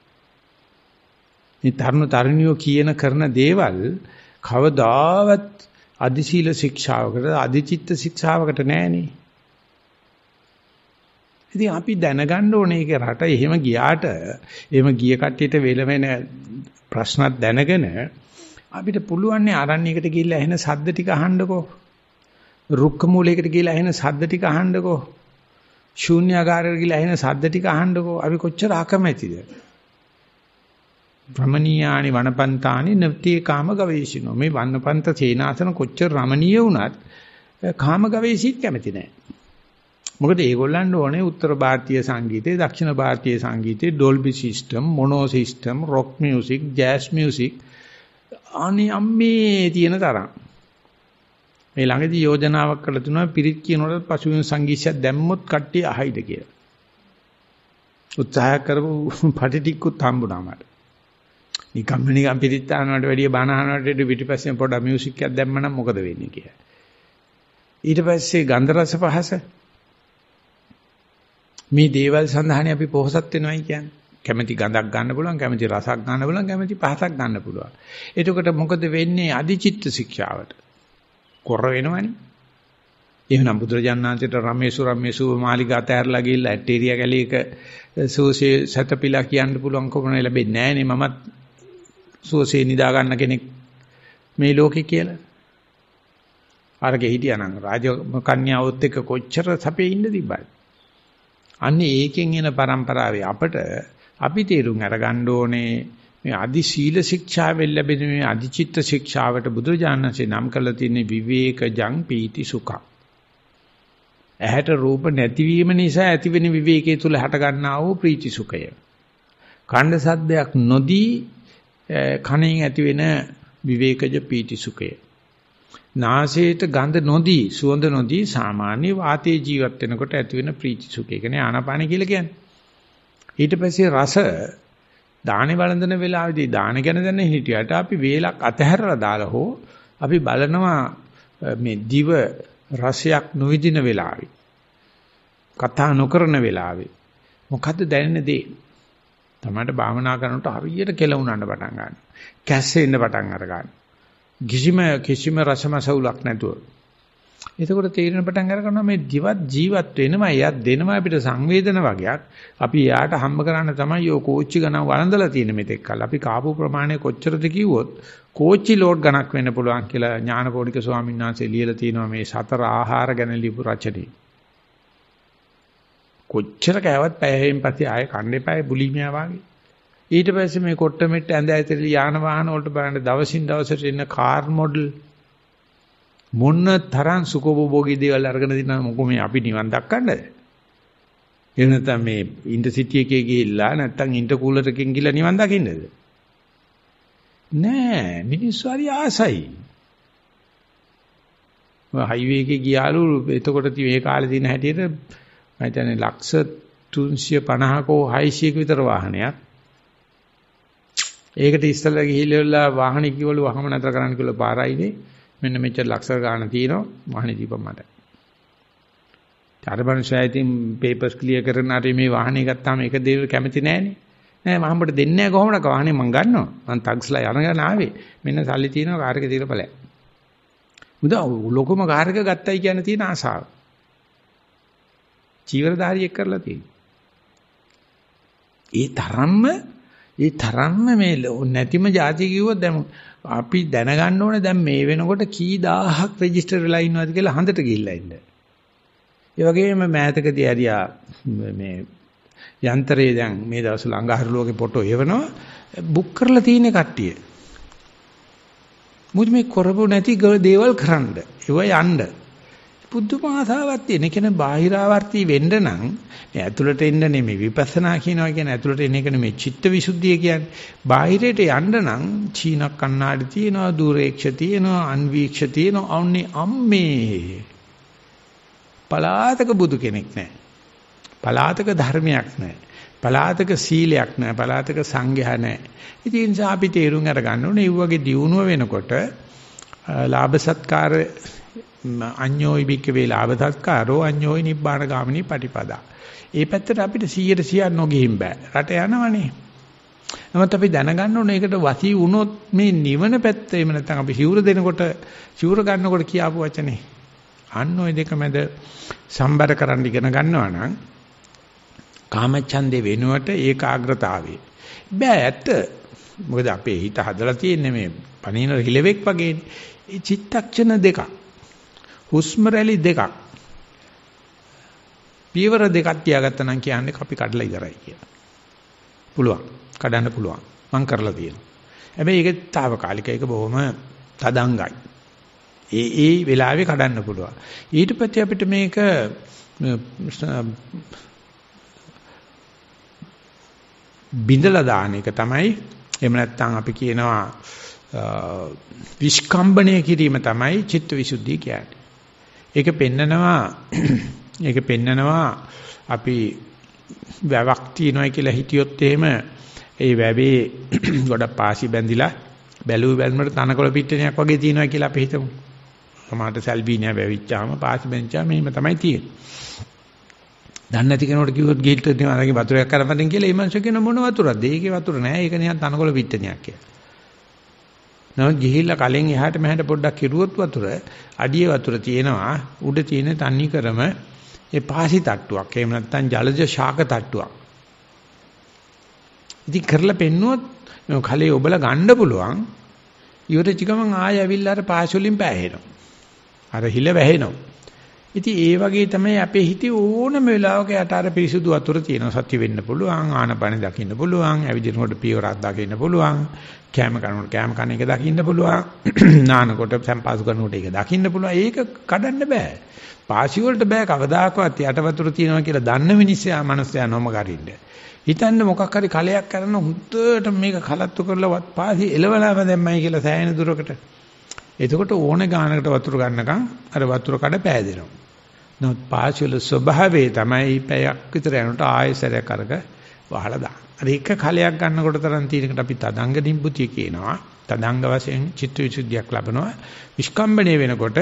මේ තරුණ තරුණියෝ කියන කරන දේවල් කවදාවත් අධිශීල ශික්ෂාවකට, අධිචිත්ත ශික්ෂාවකට නෑනේ. ඉතින් අපි දැනගන්න ඕනේ ඒක රට එහෙම ගියාට, එහෙම ගිය කට්ටියට වෙලවෙන ප්‍රශ්නත් දැනගෙන අපිට පුළුවන් නේ අරණ්‍යයකට ගිහිල්ලා එහෙන සද්ද ටික අහන්නකෝ. රුක්ක මූලයකට ගිහිල්ලා එහෙන සද්ද ටික අහන්නකෝ. ශූන්‍යාගාරයකට ගිහිල්ලා එහෙන සද්ද ටික අහන්නකෝ. අපි කොච්චර අකමැතිද? රමණීයානි වනපන්තානි නවති කාම ගවේෂිනෝ. මේ වනපන්ත සේනාසන කොච්චර රමණීය වුණත් කාම ගවේෂීත් කැමති නැහැ. මොකද ඒගොල්ලන්ට ඕනේ උත්තර ಭಾರತೀಯ සංගීතය, දක්ෂිණ ಭಾರತೀಯ සංගීතය, Dolby system, mono system, rock music, jazz music අනේ අම්මේ තියෙන තරම්. මේ ළඟදී යෝජනාවක් කරලා තුනවා පිරිත් කියනකොට පසුවෙන් සංගීතය දැම්මොත් කට්ටිය අහයිද කියලා. උත්සාහ කරපු පටිටික්කුත් හම්බුණා මට. නිකම් නිකම් පිටිත් ආනවට වැඩිය බණ ආනවට පිටිපස්සෙන් පොඩ්ඩක් මියුසික් එකක් දැම්ම නම් මොකද වෙන්නේ කියලා. ඊට පස්සේ ගන්ධ රස පහස මේ දේවල් සඳහනේ අපි පොහසත් වෙනවයි කියන්නේ. කැමැති ගඳක් ගන්න පුළුවන්, කැමැති රසක් ගන්න පුළුවන්, කැමැති පහසක් ගන්න පුළුවන්. එතකොට මොකද වෙන්නේ? අධිචිත්ත ශික්ෂාවට කොර වෙනවනේ. එහෙනම් බුදුරජාණන් වහන්සේට රමේසු රමේසුව මාලිගා තෑරලා ගිහිල්ලා ඇටේරියා කැලේක සෝසේ සතපිලා කියන්න පුළුවන් කොහොම ලැබෙන්නේ නැහනේ. මමත් සුවසේ නිදා ගන්න කෙනෙක් මේ ලෝකේ කියලා. අරගේ හිටියා නම් රාජ කන්‍යාවොත් එක්ක කොච්චර සැපේ ඉන්න තිබ්බද? අන්න ඒකෙන් එන પરම්පරාවේ අපට අපි තේරුම් අරගන්න ඕනේ මේ අදි සීල ශික්ෂාවෙන් ලැබෙන මේ අදිචිත්ත ශික්ෂාවට බුදුරජාණන්සේ නම් කරලා තියෙන්නේ විවේකජං පීති සුඛං. ඇහැට රූප නැතිවීම නිසා ඇතිවෙන විවේකයේ තුල හට ගන්නා වූ ප්‍රීති සුඛය. කණ්ඩ සද්දයක් නොදී කණෙන් ඇතිවෙන විවේකජ පීති සුඛය. නාසයට ගඳ නොදී, සුවඳ නොදී සාමාන්‍ය වාතයේ ජීවත් වෙනකොට ඇතිවෙන ප්‍රීති සුඛය කියන්නේ ආනාපාන කියලා කියන්නේ. ඊට පස්සේ රස දාහනේ වළඳන වෙලාවේදී දාහන ගැන දැන හිටියට අපි වේලක් අතහැරලා දාලා හෝ අපි බලනවා මේ දිව රසයක් නොවිදින වෙලාවේ, කතා නොකරන වෙලාවේ මොකද්ද දැනෙන දේ? තමන්ට භාවනා කරනකොට හරියට කෙලවුනන්න පටන් ගන්නවා. කැස්සෙන්න පටන් අර ගන්නවා. කිසිම කිසිම රසමසවුලක් නැතුව. එතකොට තීරණ පටන් අර ගන්නවා මේ දිවත් ජීවත් වෙනවා. එයා දෙනවා අපිට සංවේදන වගේක්. අපි යාට හම්බ කරන්න තමයි යෝ කෝච්චි ගණන් වළඳලා තියෙන මෙතෙක් කල්. අපි කාපු ප්‍රමාණය කොච්චරද කිව්වොත් කෝච්චි ලෝඩ් ගණක් වෙන්න පුළුවන් කියලා ඥානපෝනික ස්වාමීන් වහන්සේ ලියලා තිනවා මේ සතර ආහාර ගැන ලියපු රචනයේ. කොච්චර කෑවත් පැයෙන් පස්සේ ආයේ කන්නේ පැය බුලිමියා වගේ. ඊට පස්සේ මේ කොට්ටමෙට්ට ඇඳ ඇතිරි යාන වාහන වලට බලන්න දවසින් දවසට ඉන්න කාර් මොඩල් මොන තරම් සුඛෝපභෝගී දේවල් අරගෙන දිනන මොකෝ මේ අපි නිවන් දක්කන්නද? එහෙම නැත්නම් මේ ඉන්ටර්සිටි එකේ ගිහිල්ලා නැත්නම් ඉන්ටර්කූලර් එකෙන් ගිහිල්ලා නිවන් දකින්නද? නෑ, මිනිස්සු හරි ආසයි. ඔය හයිවේ එකේ ගියාලු එතකොට මේ කාලේ දින හැටියට මම හිතන්නේ ලක්ෂ තුන්සිය පනහකෝ හයිසියක විතර වාහනයක්. ඒකට ඉස්සෙල්ලා ගිහිල්ලා වාහනේ කිව්වලු වහම නතර කරන්න කියලා පාරයිනේ. මෙන්න මෙච්චර ලක්ෂ ගාණ තියෙනවා වාහනේ දීපන් මට. ඩාර්බන්ෂයිතින් পেපර්ස් ක්ලියර් කරන අතරේ මේ වාහනේ ගත්තාම ඒක දෙව කැමති නෑනේ. නෑ මම උඹට දෙන්නේ නෑ කොහොමද වාහනේ මං ගන්නවා. මං ටැක්ස්ලා යනගෙන ආවේ. මෙන්න සල්ලි තියෙනවා කාර් එකේ දීලා බලන්න. මුදා ලොකම කාර් එක ගත්තයි කියන තියෙන ආසාව. ජීවරධාරියෙක් කරලා තියෙනවා. ඒ තරම්ම ඒ තරම්ම මේ නැතිම જાති කිව්වොත් දැන් අපි දැනගන්න ඕනේ දැන් මේ වෙනකොට කී දහහක් රෙජිස්ටර් වෙලා ඉන්නවද කියලා හඳට ගිහිල්ලා ඉන්න. ඒ වගේම මෑතකදී ඇරියා මේ යන්ත්‍රයේ දැන් මේ දවස්වල අඟහරු ලෝකේ ෆොටෝ එවනවා බුක් කරලා තියෙන කට්ටිය. මුදු මේ කරපො නැති දේවල් කරන්න. ඒව යන්න. පුදුම ආසාවක් තියෙන. ඒ කියන්නේ බාහිරාවර්ති වෙන්න නම් මේ ඇතුළට එන්න නෙමෙයි විපස්සනා කියනවා කියන්නේ ඇතුළට එන එක නෙමෙයි චිත්තවිසුද්ධිය කියන්නේ. බාහිරයට යන්න නම් චීන කන්නාඩි තියෙනවා, දුරේක්ෂ තියෙනවා, අන්වීක්ෂ තියෙනවා. අවුනේ අම්මේ. පලාතක බුදු කෙනෙක් නැහැ. පලාතක ධර්මයක් නැහැ. පලාතක සීලයක් නැහැ. පලාතක සංඝයා නැහැ. ඉතින් ඒ නිසා අපි තේරුම් අරගන්න ඕනේ ඒ වගේ දියුණුව වෙනකොට ලාභ සත්කාර අඤ්ඤෝයි භික්ඛවේ ලාභසත්කාරෝ අඤ්ඤෝයි නිබ්බාන ගාමිනී පටිපදා. ඒ පැත්තට අපිට සීයට සීයක් නොගෙහින් බෑ. රට යනවනේ. නමුත් අපි දැනගන්න ඕනේ ඒකට වසී වුණොත් මේ නිවන පැත්ත එහෙම නැත්නම් අපි හිවුර දෙනකොට චූර ගන්නකොට කියාපු වචනේ. අන්න ওই දෙක මැද සම්බර කරන් ඉගෙන ගන්නවා නම් කාමච්ඡන්දේ වෙනුවට ඒකාග්‍රතාවය. බෑ ඇත්ත. මොකද අපේ හිත හදලා තියෙන්නේ මේ පණින රිලෙවෙක් වගේනේ. ඒ චිත්තක්ෂණ දෙකක්. හුස්ම රැලි දෙකක් පීවර දෙකක් තියාගත්තා නම් කියන්නේ අපි කඩලා ඉවරයි කියලා. පුළුවන්. කඩන්න පුළුවන්. මම කරලා තියෙනවා. හැබැයි ඒක తాවකාලික ඒක බොහොම තදංගයි. ඒ ඒ වෙලාවේ කඩන්න පුළුවන්. ඊට පස්සේ අපිට මේක බින්දලා දාන එක තමයි එහෙම නැත්නම් අපි කියනවා විස්කම්බණය කිරීම තමයි චිත්තවිසුද්ධිය කියන්නේ. ඒක පෙන්නනවා ඒක පෙන්නනවා අපි වැවක් තියනයි කියලා හිතියොත් එහෙම ඒ වැවේ ගොඩක් පාසි බැඳිලා බැලුව බැලමට තනකොළ පිටණයක් වගේ තියනයි කියලා අපි හිතමු. සමහරට සල්බීනියා වැවිච්චාම පාසි බැඳිච්චාම මෙහෙම තමයි තියෙන්නේ. දන්නේ නැති කෙනෙකුට කිව්වොත් ගිල්ට් දෙනවා නැගේ වතුරයක් කරපතෙන් කියලා ඒ මනුස්සයා කියන මොන වතුරක්ද? ඒකේ වතුර නෑ. ඒක නිකන් තනකොළ පිටණයක් කියලා. නමුත් ගිහිල්ලා කලින් එහාට මෙහාට පොඩ්ඩක් කිරුවොත් වතුර අඩියේ වතුර තියෙනවා උඩ තියෙන තනි ක්‍රම ඒ පාසි තට්ටුවක් එහෙම නැත්නම් ජලජ ශාක තට්ටුවක්. ඉතින් කරලා පෙන්නුවොත් කලේ ඔබලා ගන්න පුළුවන් ඉවරචි ගමන් ආයෙ ඇවිල්ලා අර පාසි වලින් පෑහෙනවා. අර හිල වැහෙනවා. ඉතින් ඒ වගේ තමයි අපේ හිතේ ඕනම වෙලාවක යට අර පිරිසුදු වතුර තියෙනවා. සත්‍ය වෙන්න පුළුවන්, ආනපන දකින්න පුළුවන්, ඇවිදිනකොට පියවරක් දකින්න පුළුවන්. කෑම කනකොට කෑම කන එක දකින්න පුළුවන්, නානකොට සම්පාසු කරනකොට ඒක දකින්න පුළුවන්. ඒක කඩන්න බෑ. පාසි වලට බෑ කවදාකවත් යට වතුර තියෙනවා කියලා දන්න මිනිස්සයා මනසයා නොම කරින්න. හිතන්න මොකක් හරි කලයක් කරන හුද්දට මේක කලත්තු කරලා පාසි එලවලාම දැම්මයි කියලා සෑහෙන දුරකට. එතකොට ඕන ගානකට වතුර ගන්නකම් අර වතුර කඩ පෑදෙනවා. නමුත් පාසි වල ස්වභාවය තමයි පැයක් විතර යනකොට ආයෙසරයක් අරක වහලා දාන. අර එක කලයක් ගන්නකොට තරම් තියෙනකට අපි තදංග නිබ්බුතිය කියනවා. තදංග වශයෙන් චිත්තවිසුද්ධියක් ලැබෙනවා. විස්කම්බණය වෙනකොට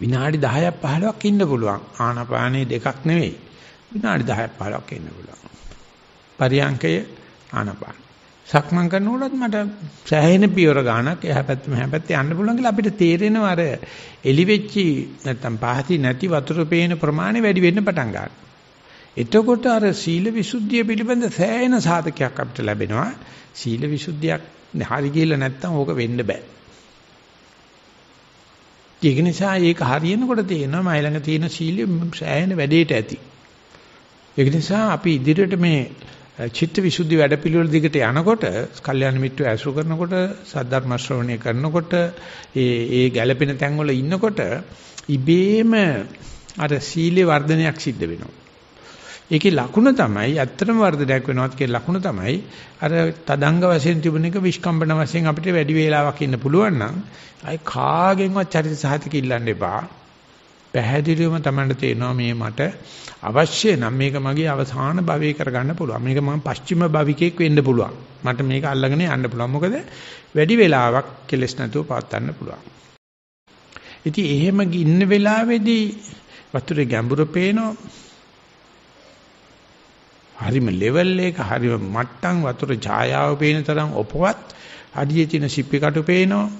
විනාඩි දහයක් පහළොවක් ඉන්න පුළුවන්. ආනාපානේ දෙකක් නෙවෙයි. විනාඩි දහයක් පහළොවක් ඉන්න පුළුවන්. පරියංකය ආනාපාන. සක්මන් කරනකොටත් මට සෑහෙන පියවර ගානක් එහා පැත්ත මෙහා පැත්ත යන්න පුළුවන් කියලා අපිට තේරෙනවා. අර එලි වෙච්චි නැත්තම් පහති නැති වතුර පේන ප්‍රමාණය වැඩි වෙන්න පටන් ගන්නවා. එතකොට අර සීල විසුද්ධිය පිළිබඳ සෑහෙන සාධකයක් අපිට ලැබෙනවා. සීල විසුද්ධියක් හරි කියලා නැත්තම් ඕක වෙන්න බෑ. ඒක නිසා ඒක හරියනකොට තේනවා මයි ළඟ තියෙන සීලය සෑහෙන වැඩේට ඇති. ඒක නිසා අපි ඉදිරියට මේ චිත්ත විසුද්ධි වැඩපිළිවෙල දිගට යනකොට, කල්යාණ මිත්‍රය ඇසුරු කරනකොට, සද්ධර්ම ශ්‍රවණය කරනකොට, ඒ ඒ ගැළපෙන තැන්වල ඉන්නකොට ඉබේම අර සීලේ වර්ධනයක් සිද්ධ වෙනවා. ඒකේ ලකුණ තමයි ඇත්තටම වර්ධනයක් වෙනවත් කියලා ලකුණ තමයි අර තදංග වශයෙන් තිබුණ එක විස්කම්බන වශයෙන් අපිට වැඩි වේලාවක් ඉන්න පුළුවන් නම් අය කාගෙන්වත් චරිත සාහිතික ඉල්ලන්න එපා. පැහැදිලිවම තමයි තේරෙනවා මේ මට අවශ්‍ය නම් මේක මගේ අවසාන භවයේ කරගන්න පුළුවන්. මේක මම පස්චිම භවිකෙක් වෙන්න පුළුවන්. මට මේක අල්ලගෙන යන්න පුළුවන්. මොකද වැඩි වේලාවක් කෙලස් නැතුව පාත්තන්න පුළුවන්. ඉතින් එහෙම ඉන්න වෙලාවේදී වතුරේ ගැඹුර පේනවා. හරිම ලෙවල් එක හරිම මට්ටම් වතුර ඡායාව පේන තරම් ඔපවත් අඩියේ තියෙන සිප්පි කටු පේනවා.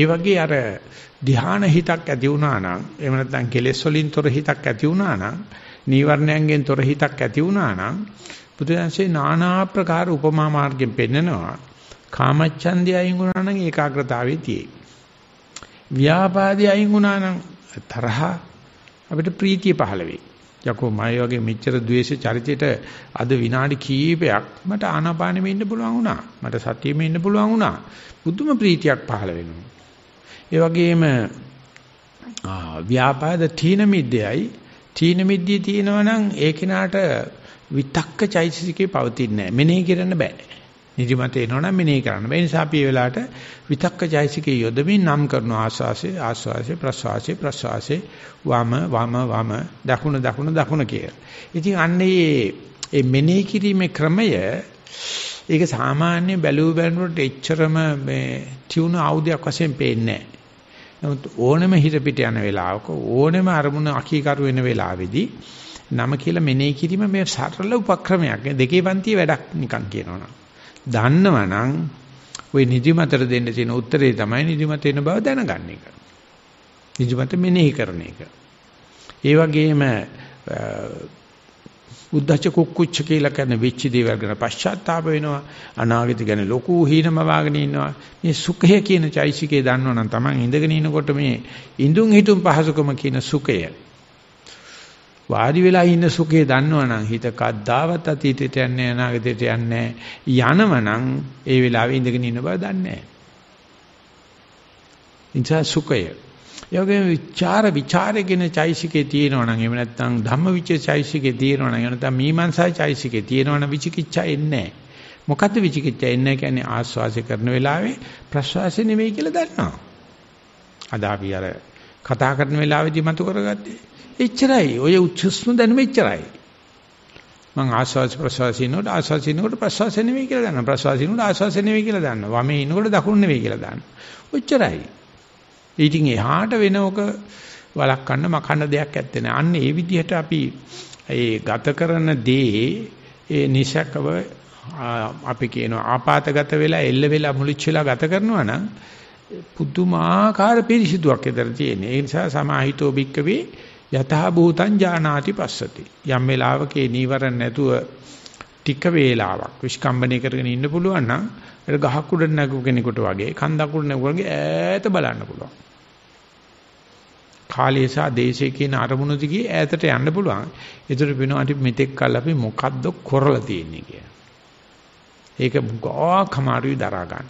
ඒ වගේ අර ධ්‍යාන හිතක් ඇති වුණා නම් එහෙම නැත්නම් කෙලෙස් වලින් තොර හිතක් ඇති වුණා නම් නීවරණයන්ගෙන් තොර හිතක් ඇති වුණා නම් බුදුදහමේ নানা ප්‍රකාර උපමා මාර්ගෙන් පෙන්නනවා. කාමච්ඡන්දය අයින් වුණා නම් ඒකාග්‍රතාවයේ තියෙයි. ව්‍යාපාදය අයින් වුණා නම් තරහ අපිට ප්‍රීතිය පහළ වෙයි. යකෝ මයි වගේ මෙච්චර ද්වේෂ චරිතයට අද විනාඩි කීපයක් මට ආනාපානෙම ඉන්න පුළුවන් වුණා. මට සතියෙම ඉන්න පුළුවන් වුණා. බුදුම ප්‍රීතියක් පහළ වෙනවා. ඒ වගේම ව්‍යාපාද තීන මිද්දයයි තීන මිද්දිය තියෙනවා නම් ඒ කෙනාට විතක්ක චෛතසිකේ පවතින්නේ නැහැ. මෙනෙහි කරන්න බෑ. නිදිමත එනවා නම් මෙනෙහි කරන්න බෑ. ඒ නිසා අපි මේ වෙලාවට විතක්ක චෛතසිකේ යොදමින් නම් කරන ආස්වාසේ ආස්වාසේ ප්‍රස්වාසේ ප්‍රස්වාසේ වම වම වම දකුණ දකුණ දකුණ කියලා. ඉතින් අන්නේ මේ මෙනෙහි කිරීමේ ක්‍රමය ඒක සාමාන්‍ය බැලුව බැලුවට එච්චරම මේ ටියුන ආයුධයක් වශයෙන් පේන්නේ නැහැ. නමුත් ඕනෙම හිත පිට යන වෙලාවක ඕනෙම අරමුණ අකීකරු වෙන වෙලාවේදී නම කියලා මෙනෙහි කිරීම මේ සරල උපක්‍රමයක්. දෙකේ පන්තියේ වැඩක් නිකන් කියනවා නේද? දන්නවනම් ওই නිදිමතට දෙන්න තියෙන උත්තරේ තමයි නිදිමත එන බව දැනගන්න එක. නිදිමත මෙනෙහි කරන එක. ඒ වගේම උද්දච්ච කුක්කුච්ච කියලා කියන වෙච්ච දේවල් ගැන පශ්චාත්තාප වෙනවා. අනාගත ගැන ලොකු හිණම වාගෙන ඉන්නවා. මේ සුඛය කියන චෛසිකේ දන්නවනම් Taman ඉඳගෙන ඉනකොට මේ ඉඳුන් හිටුන් පහසුකම කියන සුඛය වාඩි වෙලා ඉන්න සුඛේ දන්නවනම් හිත කද්දාවත් අතීතයට යන්නේ අනාගතයට යන්නේ යනවනම් ඒ වෙලාවේ ඉඳගෙන ඉන්න බව දන්නේ නැහැ. ඉන්සා සුඛය. යෝගයෙන් විචාර විචාරගෙන චෛසිකේ තියෙනවනම් එහෙම නැත්නම් ධම්මවිචේ චෛසිකේ තියෙනවනම් එහෙම නැත්නම් මීමන්සා චෛසිකේ තියෙනවනම් විචිකිච්ඡා එන්නේ නැහැ. මොකද්ද විචිකිච්ඡා එන්නේ කියන්නේ ආස්වාසය කරන වෙලාවේ ප්‍රස්වාසය නෙමෙයි කියලා දන්නවා. අද අපි අර කතා කරන වෙලාවේදී මතු කරගත්තේ එච්චරයි. ඔය උච්චස්ම දැනුම එච්චරයි. මං ආස්වාස් ප්‍රසවාසිනෝට ආස්වාසිනෝට ප්‍රසවාස නෙවෙයි කියලා දන්නවා. ප්‍රසවාසිනෝට ආස්වාස නෙවෙයි කියලා දන්නවා. වමේ ඉනකොට දකුණ නෙවෙයි කියලා දන්නවා. ඔච්චරයි. ඊටින් එහාට වෙන ඔක වළක්වන්න මකන්න දෙයක් ඇත්තේ නැහැ. අන්න ඒ විදිහට අපි ඒ ගත කරන දේ ඒ නිසකව අපි කියනවා ආපాతගත වෙලා එල්ල වෙලා මුලිච්ච වෙලා ගත කරනවා නම් පුදුමාකාර පිරිසිදුවක් ඇතර තියෙනවා. ඒ නිසා සමාහිතෝ භික්කවේ යතහ භූතං ඥානාති පස්සති. යම් වෙලාවක ඒ නීවරණ නැතුව ටික වේලාවක් විස්කම්බනේ කරගෙන ඉන්න පුළුවන් නම් ඒක ගහක් උඩ නැගු කෙනෙකුට වගේ කන්දක් උඩ නැගු වගේ ඈත බලන්න පුළුවන්. කාලය සහ දේශය කියන අරමුණු දිගේ ඈතට යන්න පුළුවන්. ඒතර වෙනවා මෙතෙක් කල් අපි මොකද්ද කරලා තියෙන්නේ කියලා. ඒක ගෝකමාරුයි දරා ගන්න.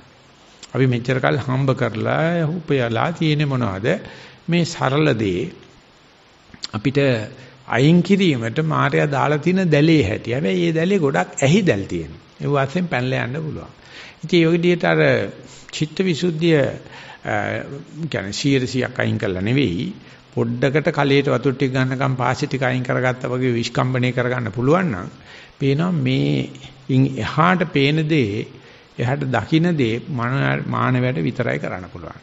අපි මෙච්චර කල් හම්බ කරලා උපයලා තියෙන්නේ මොනවද? මේ සරල දේ අපිට අයින් කිරීමට මායя දාලා තියෙන දැලේ හැටි. හැබැයි ඒ දැලේ ගොඩක් ඇහි දැල් තියෙනවා. ඒ වාසයෙන් පැනලා යන්න පුළුවන්. ඉතින් ඔය විදිහට අර චිත්තවිසුද්ධිය يعني සියයට සියයක් අයින් කළා නෙවෙයි පොඩ්ඩකට කලයට වතුර ටික ගන්නකම් පාසි ටික අයින් කරගත්තා වගේ විස්කම්බණය කරගන්න පුළුවන් නම් පේනවා මේ එහාට පේන දේ එහාට දකින්න දේ මානවයට විතරයි කරන්න පුළුවන්.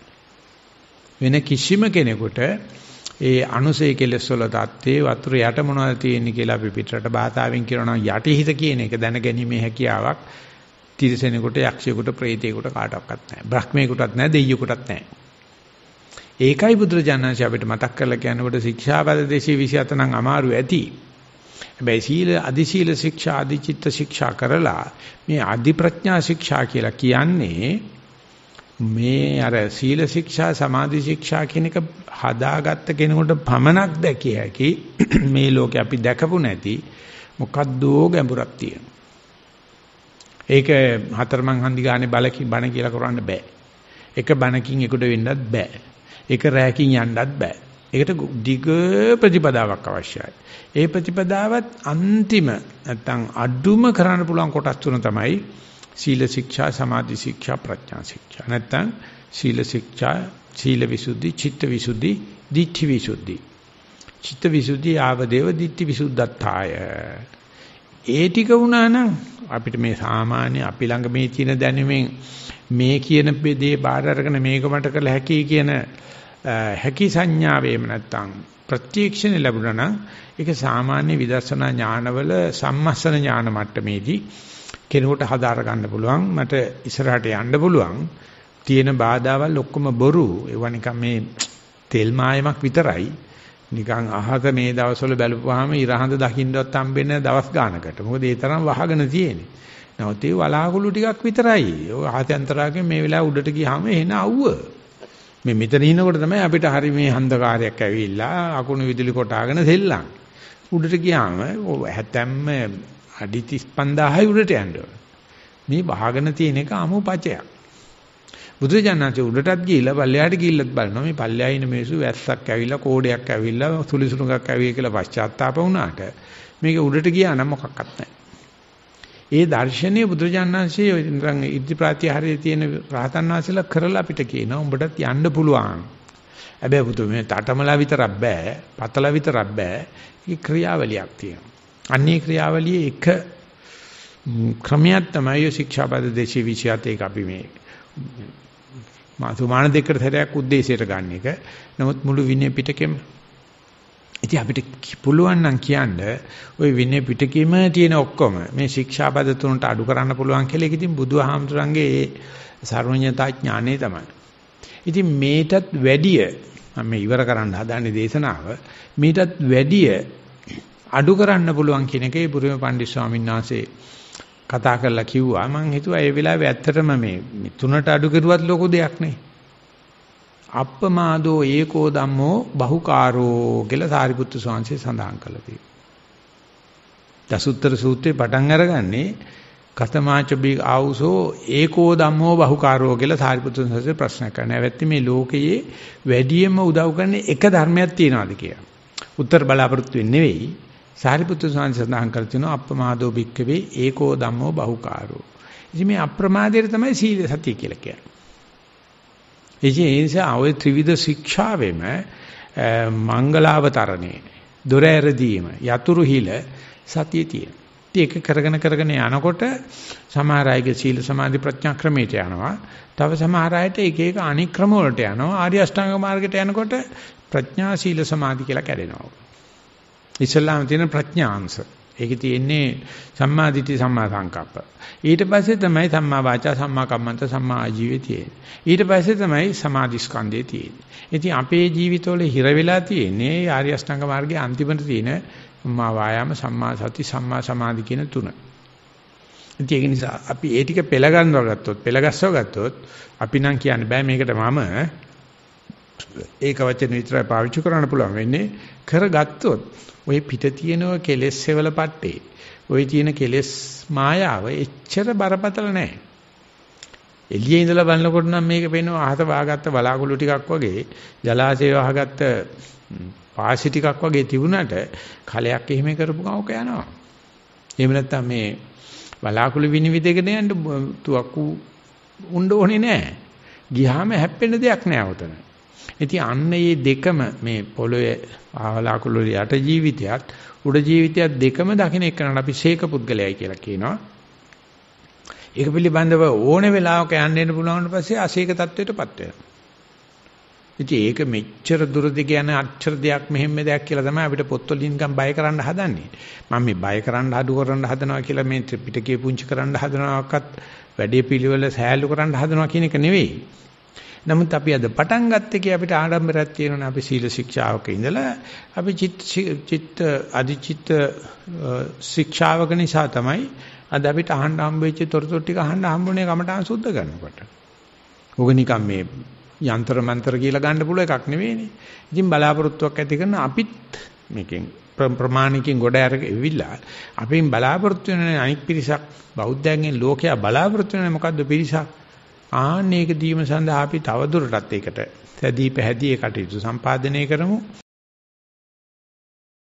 වෙන කිසිම කෙනෙකුට ඒ අනුසය කෙලස් වල தත්තේ වතුර යට මොනවද තියෙන්නේ කියලා අපි පිටරට භාෂාවෙන් කියනවා යටිහිත කියන එක දැනගැනීමේ හැකියාවක් තිරිසනෙකුට යක්ෂයෙකුට ප්‍රේතයෙකුට කාටවත් නැහැ. බ්‍රහ්මයෙකුටත් නැහැ දෙවියෙකුටත් නැහැ. ඒකයි බුදුරජාණන් ශ්‍රී අපිට මතක් කරලා කියනකොට ශික්ෂාපද දෙකේ විසි අත නම් අමාරු ඇති. හැබැයි සීල අදි සීල ශික්ෂා අදි චිත්ත ශික්ෂා කරලා මේ අදි ප්‍රඥා ශික්ෂා කියලා කියන්නේ මේ අර සීල ශික්ෂා සමාධි ශික්ෂා කියන එක හදාගත්ත කෙනෙකුට පමණක් දැකිය හැකි මේ ලෝකේ අපි දැකපු නැති මොකද්දෝ ගැඹුරක් තියෙනවා. ඒක හතරමං හන්දි ගානේ බලකි බණ කියලා කරන්න බෑ. එක බණකින් එකට වෙන්නත් බෑ. එක රැයකින් යන්නත් බෑ. ඒකට දිග ප්‍රතිපදාවක් අවශ්‍යයි. ඒ ප්‍රතිපදාවත් අන්තිම නැත්තම් අඩුම කරන්න පුළුවන් කොටස් තුන තමයි සීල ශික්ෂා, සමාධි ශික්ෂා, ප්‍රඥා ශික්ෂා. නැත්තම් සීල ශික්ෂා, සීල විසුද්ධි, චිත්ත විසුද්ධි, දිට්ඨි විසුද්ධි. චිත්ත විසුද්ධි ආවදේව දිට්ඨි විසුද්ධත්තාය. ඒ ටික වුණා නම් අපිට මේ සාමාන්‍ය අපි ළඟ මේ තියෙන දැනුමෙන් මේ කියන දේ බාර අරගෙන මේක මට කළ හැකි කියන හැකි සංඥාවේම නැත්තම් ප්‍රත්‍යක්ෂණ ලැබුණා නම් ඒක සාමාන්‍ය විදර්ශනා ඥානවල සම්මස්සන ඥාන මට්ටමේදී කෙනෙකුට හදාර ගන්න පුළුවන්. මට ඉස්සරහට යන්න පුළුවන්. තියෙන බාධාවල් ඔක්කොම බොරු. ඒවා නිකන් මේ තෙල් මායමක් විතරයි. නිකන් අහක මේ දවස්වල බැලුවාම ඉරහඳ දකින්නවත් හම්බෙන්නේ දවස් ගානකට. මොකද ඒ තරම් වහගෙන තියෙන්නේ. නැවත ඒ වලාකුළු ටිකක් විතරයි. ඔය ආතන්තරාගේ මේ වෙලාව උඩට ගියාම එන අවුව. මේ මෙතන ඉනකොට තමයි අපිට හරි මේ හන්දකාරයක් ඇවිල්ලා අකුණු විදුලි කොටාගෙන සෙල්ලම්. උඩට ගියාම හැතැම්ම අඩි තිස් පන්දාහයි උඩට යනවා. මේ වහගෙන තියෙන එක අමු පචයක්. බුදුජානක උඩටත් ගිහිල්ලා පල්ලෙහාට ගිහිල්ලත් බලනවා මේ පල්ලෙහා ඉන්න මිනිස්සු වැස්සක් ඇවිල්ලා කෝඩයක් ඇවිල්ලා සුලිසුණුකක් ඇවිල්ලා කියලා පශ්චාත්තාප වුණාට මේක උඩට ගියා නම් මොකක්වත් නැහැ. ඒ දර්ශනීය බුදුජානන්සේ ඉන්ද්‍රංග ඉදිප්‍රාතිහාරයේ තියෙන රහතන් වහන්සේලා කරලා අපිට කියනවා උඹටත් යන්න පුළුවන්. හැබැයි පුතු මේ තටමලා විතරක් බෑ, පතලා විතරක් බෑ. ඒක ක්‍රියාවලියක් තියෙනවා. අන්නේ ක්‍රියාවලියේ එක ක්‍රමයක් තමයි ශික්ෂාපද දේශී විෂයත් ඒක අපි මේ මාතුමාන දෙකට හැරයක් ಉದ್ದೇಶයට ගන්න එක. නමුත් මුළු විනය පිටකෙම ඉතින් අපිට පුළුවන් නම් කියන්න ওই විනය පිටකෙම තියෙන ඔක්කොම මේ ශික්ෂාපද තුනට අඩු කරන්න පුළුවන් කියලා ඒක ඉතින් බුදුහාමුදුරන්ගේ ඒ සර්වඥතා ඥානේ තමයි. ඉතින් මේටත් වැඩිය මම ඉවර කරන්න හදාන්නේ දේශනාව මේටත් වැඩිය අඩු කරන්න පුළුවන් කියන එකේ බුරුම පණ්ඩිත ස්වාමීන් වහන්සේ කතා කරලා කිව්වා. මම හිතුවා ඒ වෙලාවේ ඇත්තටම මේ තුනට අඩු කරුවත් ලොකු දෙයක් නේ. අප්පමාදෝ ඒකෝ ධම්මෝ බහුකාරෝ කියලා සාරිපුත්තු ස්වාමීන් වහන්සේ සඳහන් කළා තියෙනවා. දසුත්තර සූත්‍රේ පටන් අරගන්නේ කතමාච බී ආවුසෝ ඒකෝ ධම්මෝ බහුකාරෝ කියලා සාරිපුත්තු ස්වාමීන් වහන්සේ ප්‍රශ්න කරනවා. ඇත්තටම මේ ලෝකයේ වැඩියෙන්ම උදව් කරන එක ධර්මයක් තියනවාද කියලා. උත්තර බලාපොරොත්තු වෙන්නේ නෙවෙයි. සාරිපුත්‍ර ස්වාමීන් වහන්සේ සඳහන් කර තිනවා අප්‍රමාදෝ භික්ඛවේ ඒකෝ ධම්මෝ බහුකාරෝ. ඉතින් මේ අප්‍රමාදයට තමයි සීල සතිය කියලා කියන්නේ. එසේ ඒ නිසා ඔය ත්‍රිවිධ ශික්ෂාවෙම මංගලාවතරණේ දොර ඇරදීම යතුරු හිල සතිය තියෙනවා. ඒක කරගෙන කරගෙන යනකොට සමහර අයගේ සීල සමාධි ප්‍රඥා ක්‍රමයට යනවා. තව සමහර අයට එක එක අනික් ක්‍රම වලට යනවා. ආර්ය අෂ්ටාංග මාර්ගයට යනකොට ප්‍රඥා සීල සමාධි කියලා කැඩෙනවා. ඉස්ලාම තියෙන ප්‍රඥාංශ. ඒකේ තියෙන්නේ සම්මා දිට්ඨි සම්මා සංකප්ප. ඊට පස්සේ තමයි සම්මා වාචා සම්මා කම්මන්ත සම්මා ආජීවය තියෙන්නේ. ඊට පස්සේ තමයි සමාධි ස්කන්ධය තියෙන්නේ. ඉතින් අපේ ජීවිතවල හිර වෙලා තියෙන්නේ ආර්ය අෂ්ටාංග මාර්ගයේ අන්තිමට තියෙන සම්මා වායාම සම්මා සති සම්මා සමාධි කියන තුන. ඉතින් ඒක නිසා අපි ඒ ටික පෙළ ගන්නවා ගත්තොත් පෙළ ගස්සව ගත්තොත් අපි නම් කියන්න බෑ මේකට මම ඒක වචන විතරයි පාවිච්චි කරන්න පුළුවන් වෙන්නේ. කරගත්තොත් ඔය පිට තියෙන ඔය කෙලෙස් සෙවල පට්ටේ ඔය තියෙන කෙලෙස් මායාව එච්චර බරපතල නැහැ. එළියේ ඉඳලා බලනකොට නම් මේක පේනවා අහත වහගත්ත බලාකුළු ටිකක් වගේ, ජලාශයේ වහගත්ත පාසි ටිකක් වගේ තිබුණාට කලයක් එහෙම කරපු කවක යනවා. එහෙම නැත්නම් මේ බලාකුළු විනිවිදගෙන යන්න තුවක්කු උන්න ඕනේ නැහැ. ගියාම හැප්පෙන්න දෙයක් නැහැ උතන. ඉතින් අන්න මේ දෙකම මේ පොළොවේ ආවලාකුළු යට ජීවිතයත් උඩ ජීවිතයත් දෙකම දකින්න එක්කනට අපි ශේක පුද්ගලයයි කියලා කියනවා. ඒක පිළිබඳව ඕනෙ වෙලාවක යන්න දෙන්න පුළුවන් පස්සේ අශේක තත්වයටපත් වෙනවා. ඉතින් ඒක මෙච්චර දුරදි කියන අච්චර දෙයක් මෙහෙම දෙයක් කියලා තමයි අපිට පොත්වලින් ගම් බය කරන්න හදන්නේ. මම මේ බය කරන්න අඩු කරන්න හදනවා කියලා මේ ත්‍රිපිටකය පුංචි කරන්න හදනවාක්වත් වැඩේ පිළිවෙල සෑහළු කරන්න හදනවා කියන එක නෙවෙයි. නමුත් අපි අද පටන් ගත්ත එකේ අපිට ආරම්භයක් තියෙනවනේ අපි සීල ශික්ෂාවක ඉඳලා අපි චිත්ත චිත්ත අධිචිත්ත ශික්ෂාවක නිසා තමයි අද අපිට අහන්න හම්බෙච්ච තොරතුරු ටික අහන්න හම්බුනේ කමඨාන් සුද්ධ කරනකොට. ඕක නිකන් මේ යන්ත්‍ර මන්ත්‍ර කියලා ගන්න පුළුවන් එකක් නෙවෙයිනේ. ඉතින් බලාපොරොත්තුවක් ඇති කරන අපිත් මේකෙන් ප්‍රමාණිකෙන් ගොඩ අරගෙවිලා අපින් බලාපොරොත්තු වෙන අනික් පිරිසක් බෞද්ධයන්ගෙන් ලෝකයා බලාපොරොත්තු වෙන මොකද්ද පිරිසක්? ආන්නේක දීම සඳහා අපි තවදුරටත් ඒකට සැදී පැහැදී කටයුතු සම්පාදනය කරමු.